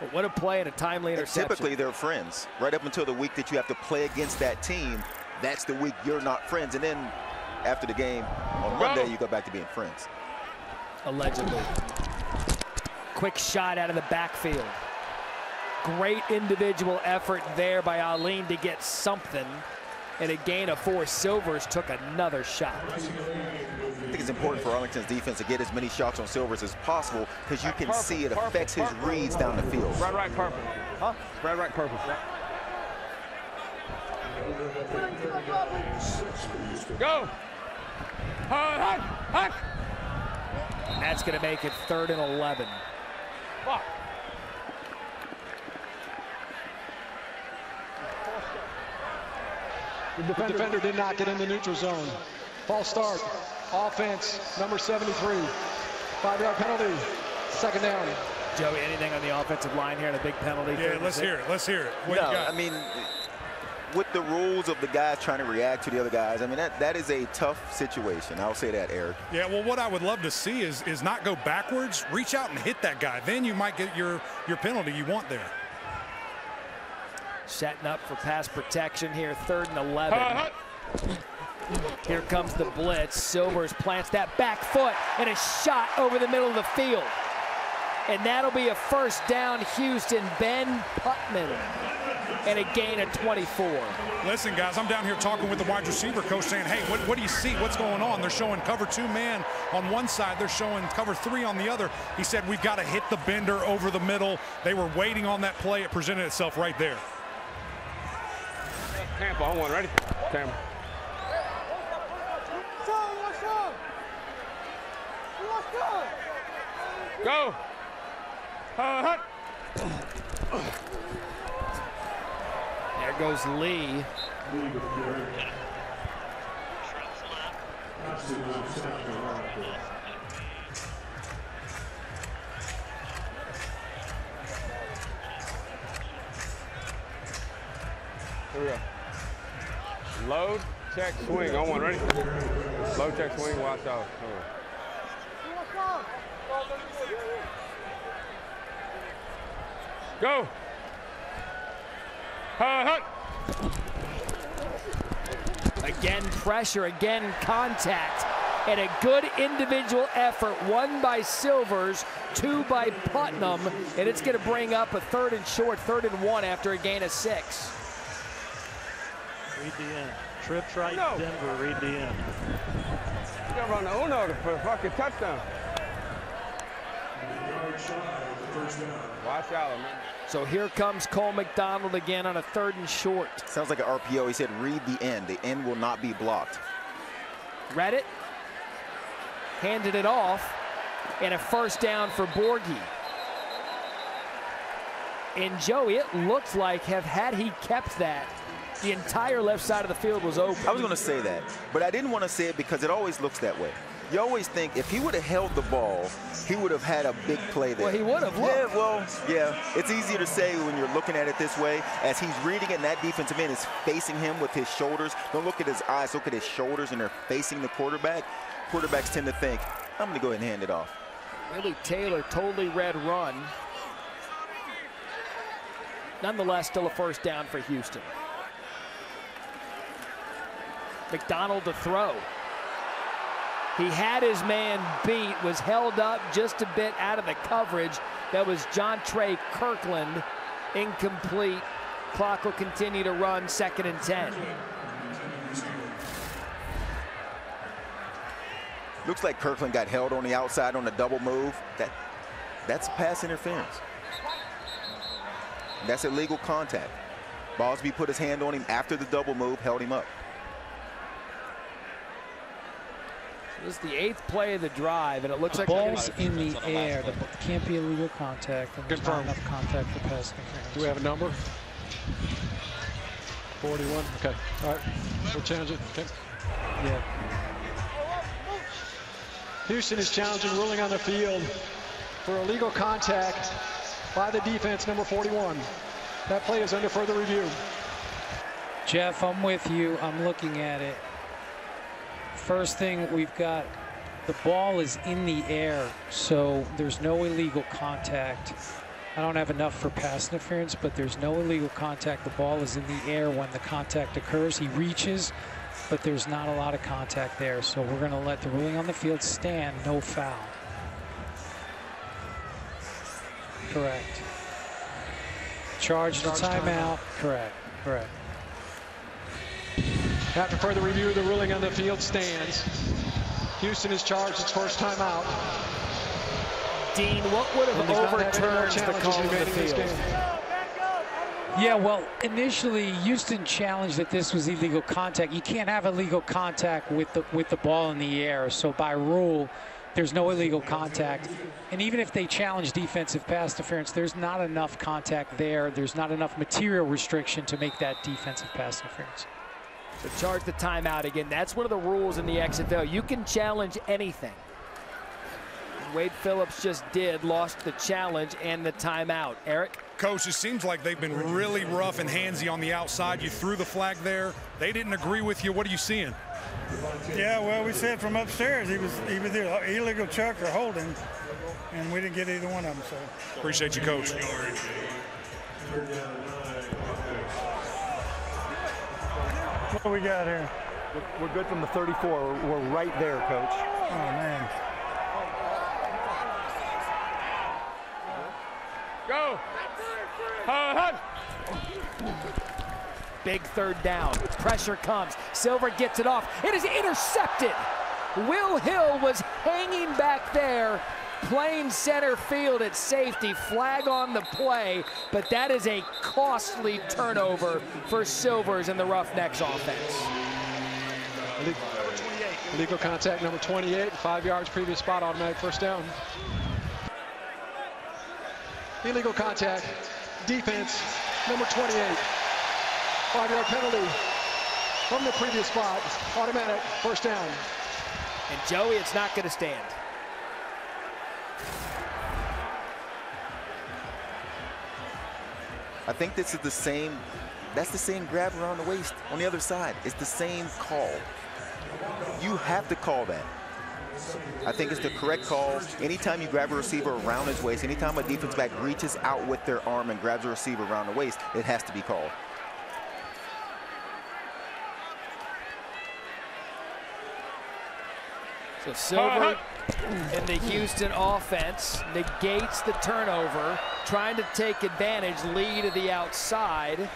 But what a play and a timely interception. And typically they're friends. Right up until the week that you have to play against that team, that's the week you're not friends. And then after the game, on Monday, you go back to being friends. Allegedly. Quick shot out of the backfield. Great individual effort there by Aline to get something. And a gain of 4. Silvers took another shot. I think it's important for Arlington's defense to get as many shots on Silvers as possible because you can see it affects his reads down the field. Right, right, purple. Huh? Right, right, purple. Go! Hut, hut. And that's going to make it 3rd and 11. Fuck. The defender did not get in the neutral zone. False start. Offense, number 73. 5-yard penalty. 2nd down. Joey, anything on the offensive line here and a big penalty? Yeah, let's hear it. Let's hear it. What you got? I mean, with the rules of the guys trying to react to the other guys, I mean, that is a tough situation. I'll say that, Eric. Yeah, well, what I would love to see is not go backwards, reach out and hit that guy. Then you might get your penalty you want there. Setting up for pass protection here, 3rd and 11. Here comes the blitz. Silvers plants that back foot and a shot over the middle of the field. And that'll be a 1st down, Houston. Ben Putman. And a gain of 24. Listen, guys, I'm down here talking with the wide receiver coach saying, hey, what do you see? What's going on? They're showing cover 2 man on one side. They're showing cover 3 on the other. He said, we've got to hit the bender over the middle. They were waiting on that play. It presented itself right there. Tampa on one. Ready? Tampa. Go. There goes Lee. Here we go. Load, check, swing. On one, ready? Load, check, swing, watch out. Go. Again pressure, again contact, and a good individual effort. 1 by Silvers, 2 by Putnam, and it's going to bring up a 3rd and short, 3rd and 1 after a gain of 6. Read the end. Trips right, no. Denver, read the end. He's going to run the Uno for a fucking touchdown. Watch out, man. So here comes Cole McDonald again on a 3rd and short. Sounds like an RPO. He said, read the end. The end will not be blocked. Read it. Handed it off. And a 1st down for Borghi. And Joey, it looked like had he kept that, the entire left side of the field was open. I was going to say that, but I didn't want to say it because it always looks that way. You always think if he would have held the ball, he would have had a big play there. Well, he would have. Yeah, well, yeah. It's easier to say when you're looking at it this way. As he's reading it, and that defensive end is facing him with his shoulders. Don't look at his eyes. Look at his shoulders, and they're facing the quarterback. Quarterbacks tend to think, I'm going to go ahead and hand it off. Willie Taylor totally read run. Nonetheless, still a 1st down for Houston. McDonald to throw. He had his man beat, was held up just a bit out of the coverage. That was Jontre Kirkland, incomplete. Clock will continue to run, 2nd and 10. Looks like Kirkland got held on the outside on a double move. That's pass interference. That's illegal contact. Bosby put his hand on him after the double move, held him up. This is the 8th play of the drive, and it looks like balls in the air. That can't be illegal contact. Confirmed. Not enough contact for pass interference. Do we have a number? 41. Okay. All right. We'll challenge it. Okay. Yeah. Houston is challenging ruling on the field for illegal contact by the defense, number 41. That play is under further review. Jeff, I'm with you. I'm looking at it. First thing we've got, the ball is in the air, so there's no illegal contact. I don't have enough for pass interference, but there's no illegal contact. The ball is in the air when the contact occurs. He reaches, but there's not a lot of contact there, so we're going to let the ruling on the field stand. No foul. Correct. Charge the timeout. Correct. Correct. After further review, the ruling on the field stands. Houston has charged its first timeout. Dean, what would have overturned the call in the field? Yeah, well, initially Houston challenged that this was illegal contact. You can't have illegal contact with the ball in the air. So by rule, there's no illegal contact. And even if they challenge defensive pass interference, there's not enough contact there. There's not enough material restriction to make that defensive pass interference. So charge the timeout again. That's one of the rules in the XFL. You can challenge anything. Wade Phillips just did, lost the challenge and the timeout. Eric? Coach, it seems like they've been really rough and handsy on the outside. You threw the flag there. They didn't agree with you. What are you seeing? Yeah, well, we said from upstairs he was either illegal chuck or holding, and we didn't get either one of them. So appreciate you, Coach. What do we got here? We're good from the 34. We're right there, Coach. Oh, man. Go. Big third down. Pressure comes. Silver gets it off. It is intercepted. Will Hill was hanging back there, playing center field at safety. Flag on the play, but that is a costly turnover for Silvers in the Roughnecks offense. Illegal contact, number 28, 5 yards, previous spot, automatic first down. Illegal contact, defense, number 28, 5 yard penalty from the previous spot, automatic first down. And Joey, it's not going to stand. I think this is the same, that's the same grab around the waist on the other side. It's the same call. You have to call that. I think it's the correct call. Anytime you grab a receiver around his waist, anytime a defense back reaches out with their arm and grabs a receiver around the waist, it has to be called. So Silver and the Houston offense negates the turnover, trying to take advantage, lead to the outside.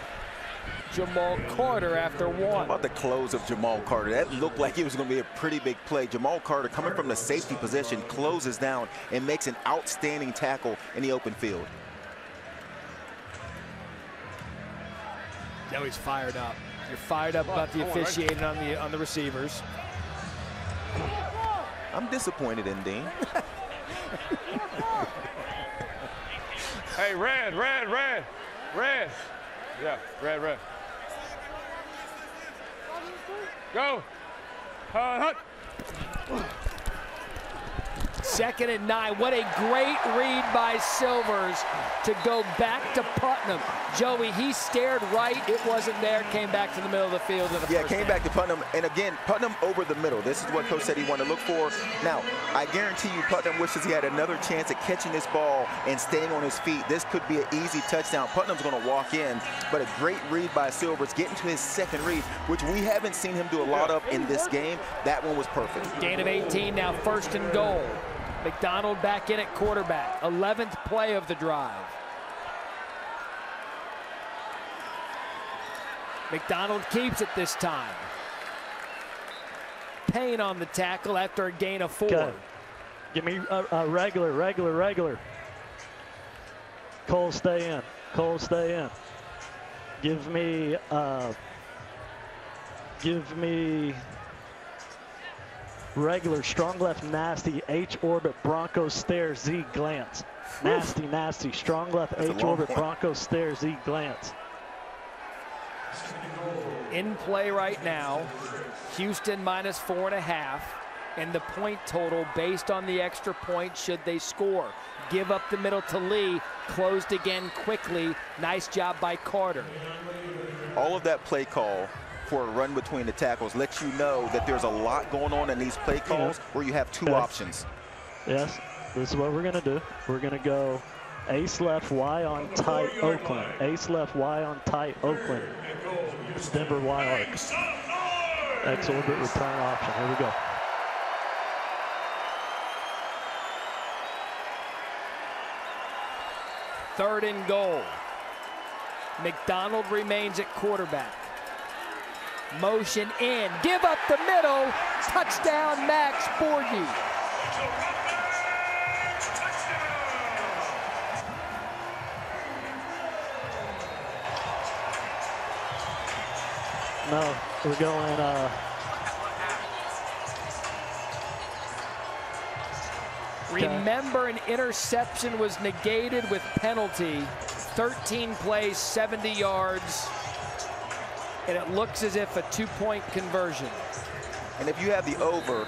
Jamal Carter after one. About the close of Jamal Carter, that looked like it was going to be a pretty big play. Jamal Carter coming from the safety position, closes down and makes an outstanding tackle in the open field. Now he's fired up. You're fired up about the officiating on the receivers. I'm disappointed in Dean. Hey, red. Yeah, red. Go. Second and 9. What a great read by Silvers to go back to Putnam. Joey, he stared right. It wasn't there. Came back to the middle of the field. Back to Putnam. And again, Putnam over the middle. This is what Coach said he wanted to look for. Now, I guarantee you Putnam wishes he had another chance at catching this ball and staying on his feet. This could be an easy touchdown. Putnam's going to walk in. But a great read by Silvers, getting to his second read, which we haven't seen him do a lot of in this game. That one was perfect. Gain of 18 now, first and goal. McDonald back in at quarterback. 11th play of the drive. McDonald keeps it this time. Payne on the tackle after a gain of 4. Okay. Give me a regular. Cole, stay in. Give me, regular, strong left, nasty, H-orbit, Bronco, stairs, Z, glance. Nasty, nasty, strong left, H-orbit, Bronco, stairs, Z, glance. In play right now, Houston -4.5, and the point total based on the extra point should they score. Give up the middle to Lee, closed again quickly. Nice job by Carter. All of that play call for a run between the tackles lets you know that there's a lot going on in these play calls where you have two options. Yes, this is what we're gonna do. We're gonna go ace left, Y on tight, Oakland. Ace left, Y on tight, Oakland. It's Denver Y arcs. X orbit return option, here we go. Third and goal. McDonald remains at quarterback. Motion in, give up the middle, touchdown Max Borghi. No, we're going remember, an interception was negated with penalty. 13 plays, 70 yards. And it looks as if a two-point conversion. And if you have the over,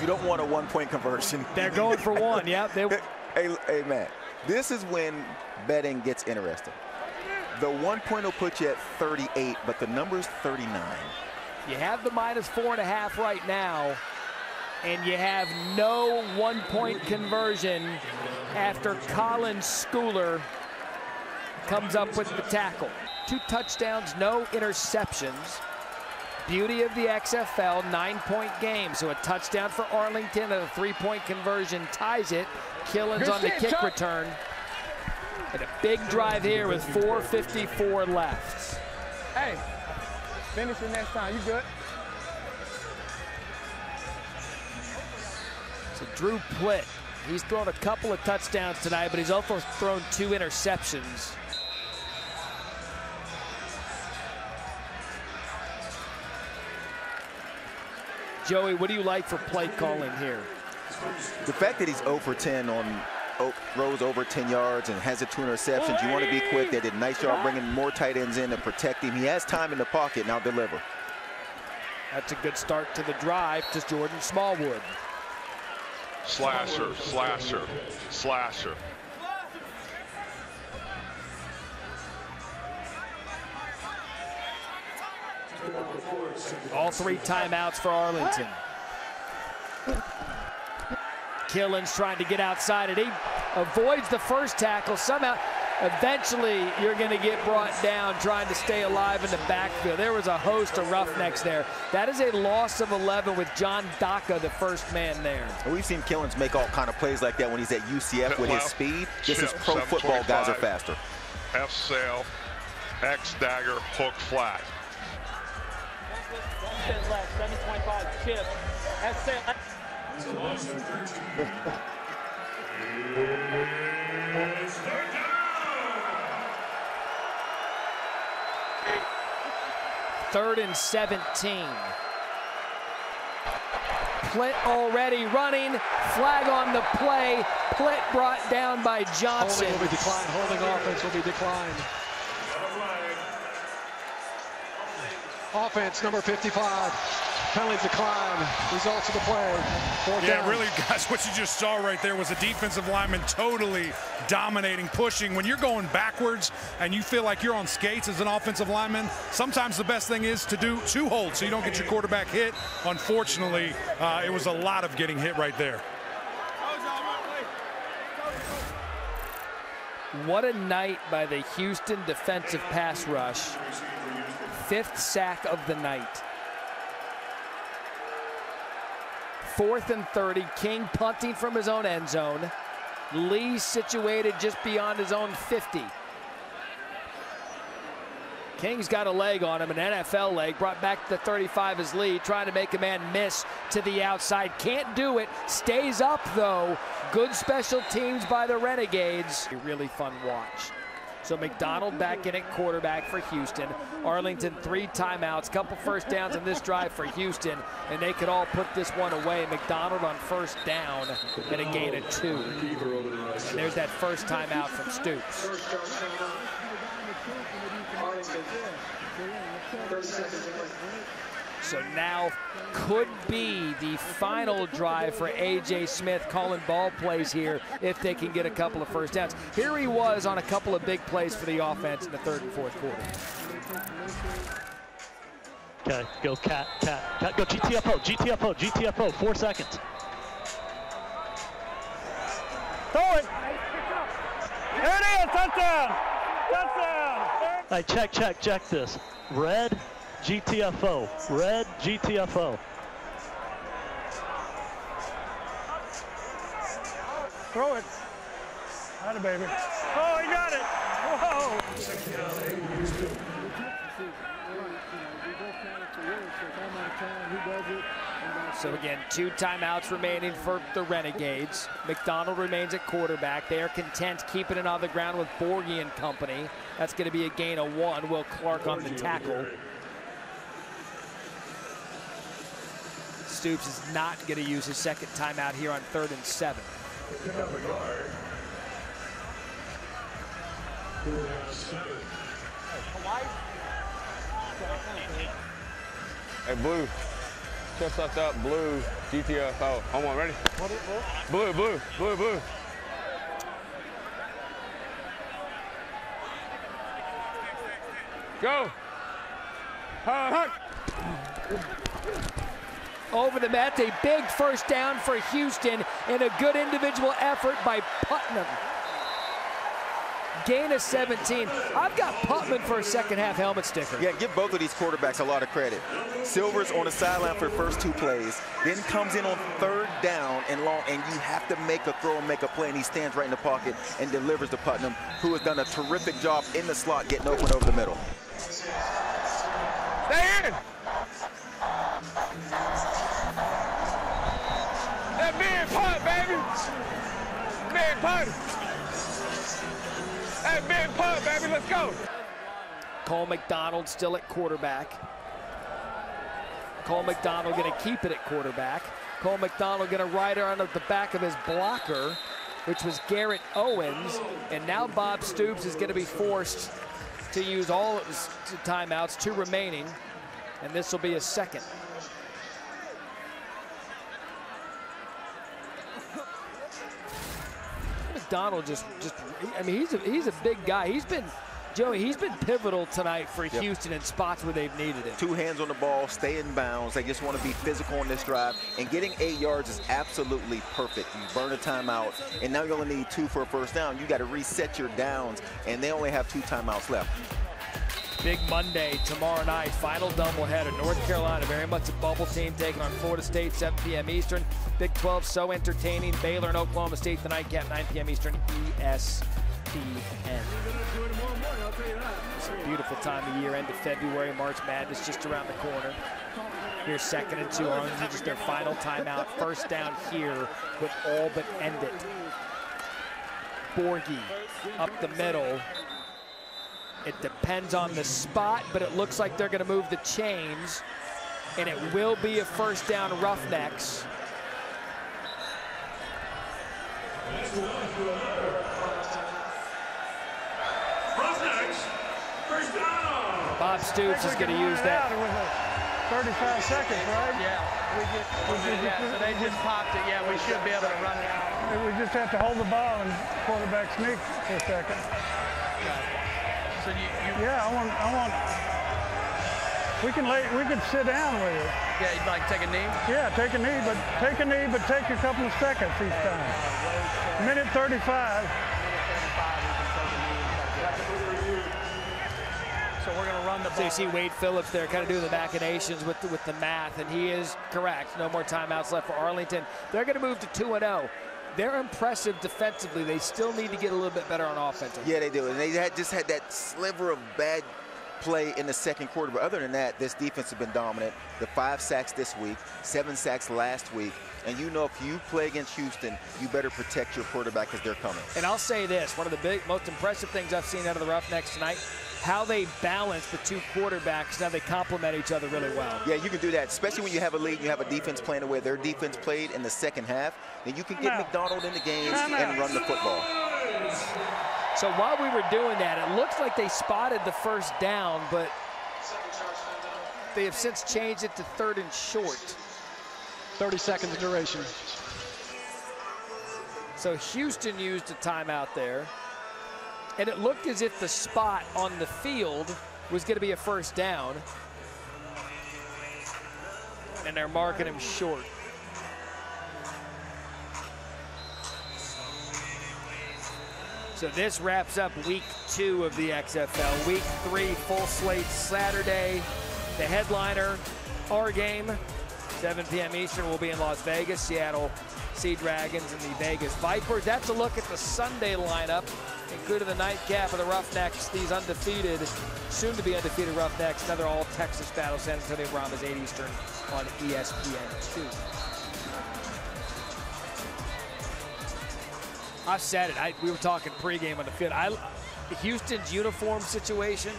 you don't want a one-point conversion. They're going for one, yeah. Hey, man, this is when betting gets interesting. The 1 point will put you at 38, but the number's 39. You have the -4.5 right now, and you have no one-point conversion after Colin Schooler comes up with the tackle. Two touchdowns, no interceptions. Beauty of the XFL, 9-point game. So a touchdown for Arlington and a 3-point conversion ties it. Killins on the kick return. And a big drive here with 4:54 left. Hey, finish it next time, you good? So Drew Plitt, he's thrown a couple of touchdowns tonight, but he's also thrown two interceptions. Joey, what do you like for play calling here? The fact that he's 0 for 10 on throws over 10 yards and has a two interceptions, you want to be quick. They did a nice job bringing more tight ends in to protect him. He has time in the pocket, now deliver. That's a good start to the drive to Jordan Smallwood. Slasher, slasher, slasher. All three timeouts for Arlington. Killins trying to get outside, and he avoids the first tackle. Somehow, eventually, you're going to get brought down trying to stay alive in the backfield. There was a host of roughnecks there. That is a loss of 11 with John Daka, the first man there. We've seen Killins make all kind of plays like that when he's at UCF with his speed. This is pro football. Guys are faster. F sail, X dagger, hook flat. Left, 725, chip. Third and 17. Plitt already running. Flag on the play. Plitt brought down by Johnson. Holding will be declined. Holding offense will be declined. Offense, number 55, penalty decline, results of the play. Yeah, really, guys, what you just saw right there was a defensive lineman totally dominating, pushing. When you're going backwards and you feel like you're on skates as an offensive lineman, sometimes the best thing is to do two holds so you don't get your quarterback hit. Unfortunately, it was a lot of getting hit right there. What a night by the Houston defensive pass rush. Fifth sack of the night. Fourth and 30, King punting from his own end zone. Lee situated just beyond his own 50. King's got a leg on him, an NFL leg, brought back to the 35 as Lee, trying to make a man miss to the outside. Can't do it, stays up though. Good special teams by the Renegades. A really fun watch. So McDonald back in at quarterback for Houston. Arlington, 3 timeouts, couple first downs in this drive for Houston, and they could all put this one away. McDonald on first down and a gain of 2. And there's that first timeout from Stoops. So now could be the final drive for A.J. Smith calling ball plays here if they can get a couple of first downs. Here he was on a couple of big plays for the offense in the third and fourth quarter. Okay, go Cat, Cat, Cat, go GTFO, GTFO, GTFO, 4 seconds. Throw it! There it is, touchdown! Touchdown! All right, check, check, check this. Red. GTFO, red GTFO. Throw it. Atta baby. Oh, he got it. Whoa. So again, 2 timeouts remaining for the Renegades. McDonald remains at quarterback. They are content keeping it on the ground with Borghi and company. That's going to be a gain of 1. Will Clark on the tackle. Stoops is not going to use his second timeout here on 3rd and 7. Hey, blue, chest left up, blue, GTFO. Home on, ready? Blue, blue, blue, blue. Go. Over the Mets, a big first down for Houston and a good individual effort by Putnam. Gain of 17. I've got Putnam for a second half helmet sticker. Yeah, give both of these quarterbacks a lot of credit. Silver's on the sideline for the first 2 plays, then comes in on 3rd down and long, and you have to make a throw and make a play, and he stands right in the pocket and delivers to Putnam, who has done a terrific job in the slot getting open over the middle. Stay in! That big punt, baby. Big punt. That big punt, baby. Let's go. Cole McDonald still at quarterback. Cole McDonald going to keep it at quarterback. Cole McDonald going to ride around at the back of his blocker, which was Garrett Owens. And now Bob Stoops is going to be forced to use all of his timeouts, 2 remaining. And this will be his 2nd. McDonald I mean, he's a big guy. He's been, Joey, he's been pivotal tonight for Houston in spots where they've needed it. 2 hands on the ball, stay in bounds. They just want to be physical on this drive. And getting 8 yards is absolutely perfect. You burn a timeout, and now you only need 2 for a first down. You got to reset your downs, and they only have 2 timeouts left. Big Monday tomorrow night, final doubleheader. North Carolina, very much a bubble team, taking on Florida State, 7 p.m. Eastern. Big 12, so entertaining. Baylor and Oklahoma State tonight, nightcap, 9 p.m. Eastern, ESPN. It's a beautiful time of year, end of February, March Madness just around the corner. Here's 2nd and 2, Arlington, just their final timeout. First down here with all but end it. Borghi up the middle. It depends on the spot, but it looks like they're going to move the chains, and it will be a first down Roughnecks. Roughnecks, first down. Bob Stoops is going to use that. 35 seconds, right? Yeah. So they just popped it. Yeah, we should be able to run it out. We just have to hold the ball and quarterback sneak for a second. So yeah, I want. We can sit down with it. Yeah, you'd like take a knee. Yeah, take a knee, but take a couple of seconds each time. Minute 35. Minute 35. So we're gonna run the ball. So you see Wade Phillips there, kind of doing the machinations with the math, and he is correct. No more timeouts left for Arlington. They're gonna move to 2-0. They're impressive defensively. They still need to get a little bit better on offense. Yeah, they do. And they just had that sliver of bad play in the second quarter. But other than that, this defense has been dominant. The 5 sacks this week, 7 sacks last week. And you know, if you play against Houston, you better protect your quarterback because they're coming. And I'll say this, one of the most impressive things I've seen out of the Roughnecks tonight, how they balance the two quarterbacks. Now they complement each other really well. Yeah, you can do that, especially when you have a lead, you have a defense playing the way their defense played in the second half. Then you can get McDonald in the game and run the football. So while we were doing that, it looks like they spotted the first down, but they have since changed it to 3rd and short. 30 seconds in duration. So Houston used a timeout there. And it looked as if the spot on the field was going to be a first down. And they're marking him short. So this wraps up week 2 of the XFL. Week 3, full slate Saturday. The headliner, our game. 7 p.m. Eastern, will be in Las Vegas, Seattle Sea Dragons and the Vegas Vipers. That's a look at the Sunday lineup, including the nightcap of the Roughnecks, these undefeated, soon to be undefeated Roughnecks, another all Texas battle, San Antonio Brahmas 8 Eastern on ESPN2. I've said it, we were talking pregame on the field. Houston's uniform situation,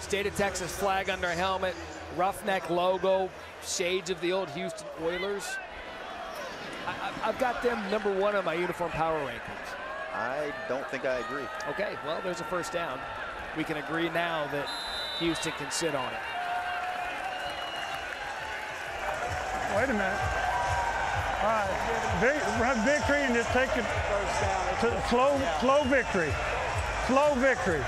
state of Texas flag under helmet, Roughneck logo, shades of the old Houston Oilers. I've got them #1 on my uniform power rankings. I don't think I agree. Okay, well, there's a first down. We can agree now that Houston can sit on it. Wait a minute. All right, victory and just take it to slow victory. Slow victory.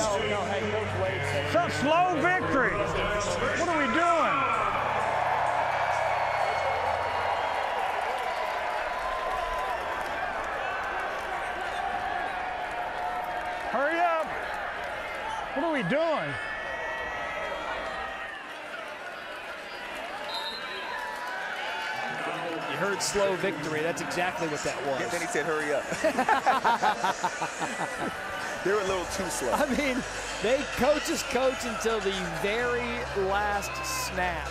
No, hey, Coach Wade said some slow victory. What are we doing? Hurry up. What are we doing? You heard slow victory. That's exactly what that was. And then he said, hurry up. They're a little too slow. I mean, they coach until the very last snap.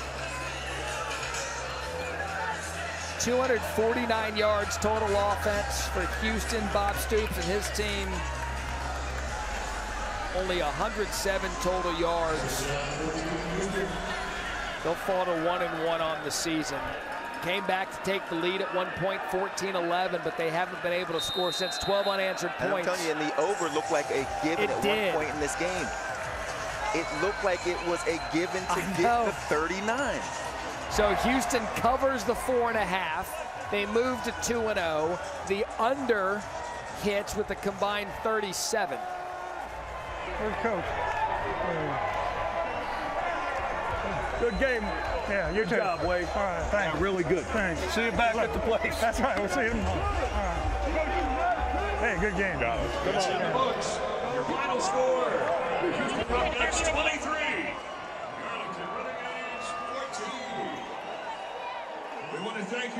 249 yards total offense for Houston. Bob Stoops and his team, only 107 total yards. They'll fall to 1-1 on the season. Came back to take the lead at one point, 14-11, but they haven't been able to score since. 12 unanswered points. I'm telling you, and the over looked like a given at one point in this game. It looked like it was a given to get the 39. So Houston covers the 4.5. They move to 2-0. The under hits with a combined 37. Good coach. Good game. Yeah, your job, Wade. All right, thanks. Yeah, really good. Thanks. See you back at the place. That's right. We'll see you tomorrow. All right. Hey, good game. Good on the books. Your final score: Houston Roughnecks 23, Arlington Renegades 14. We want to thank you.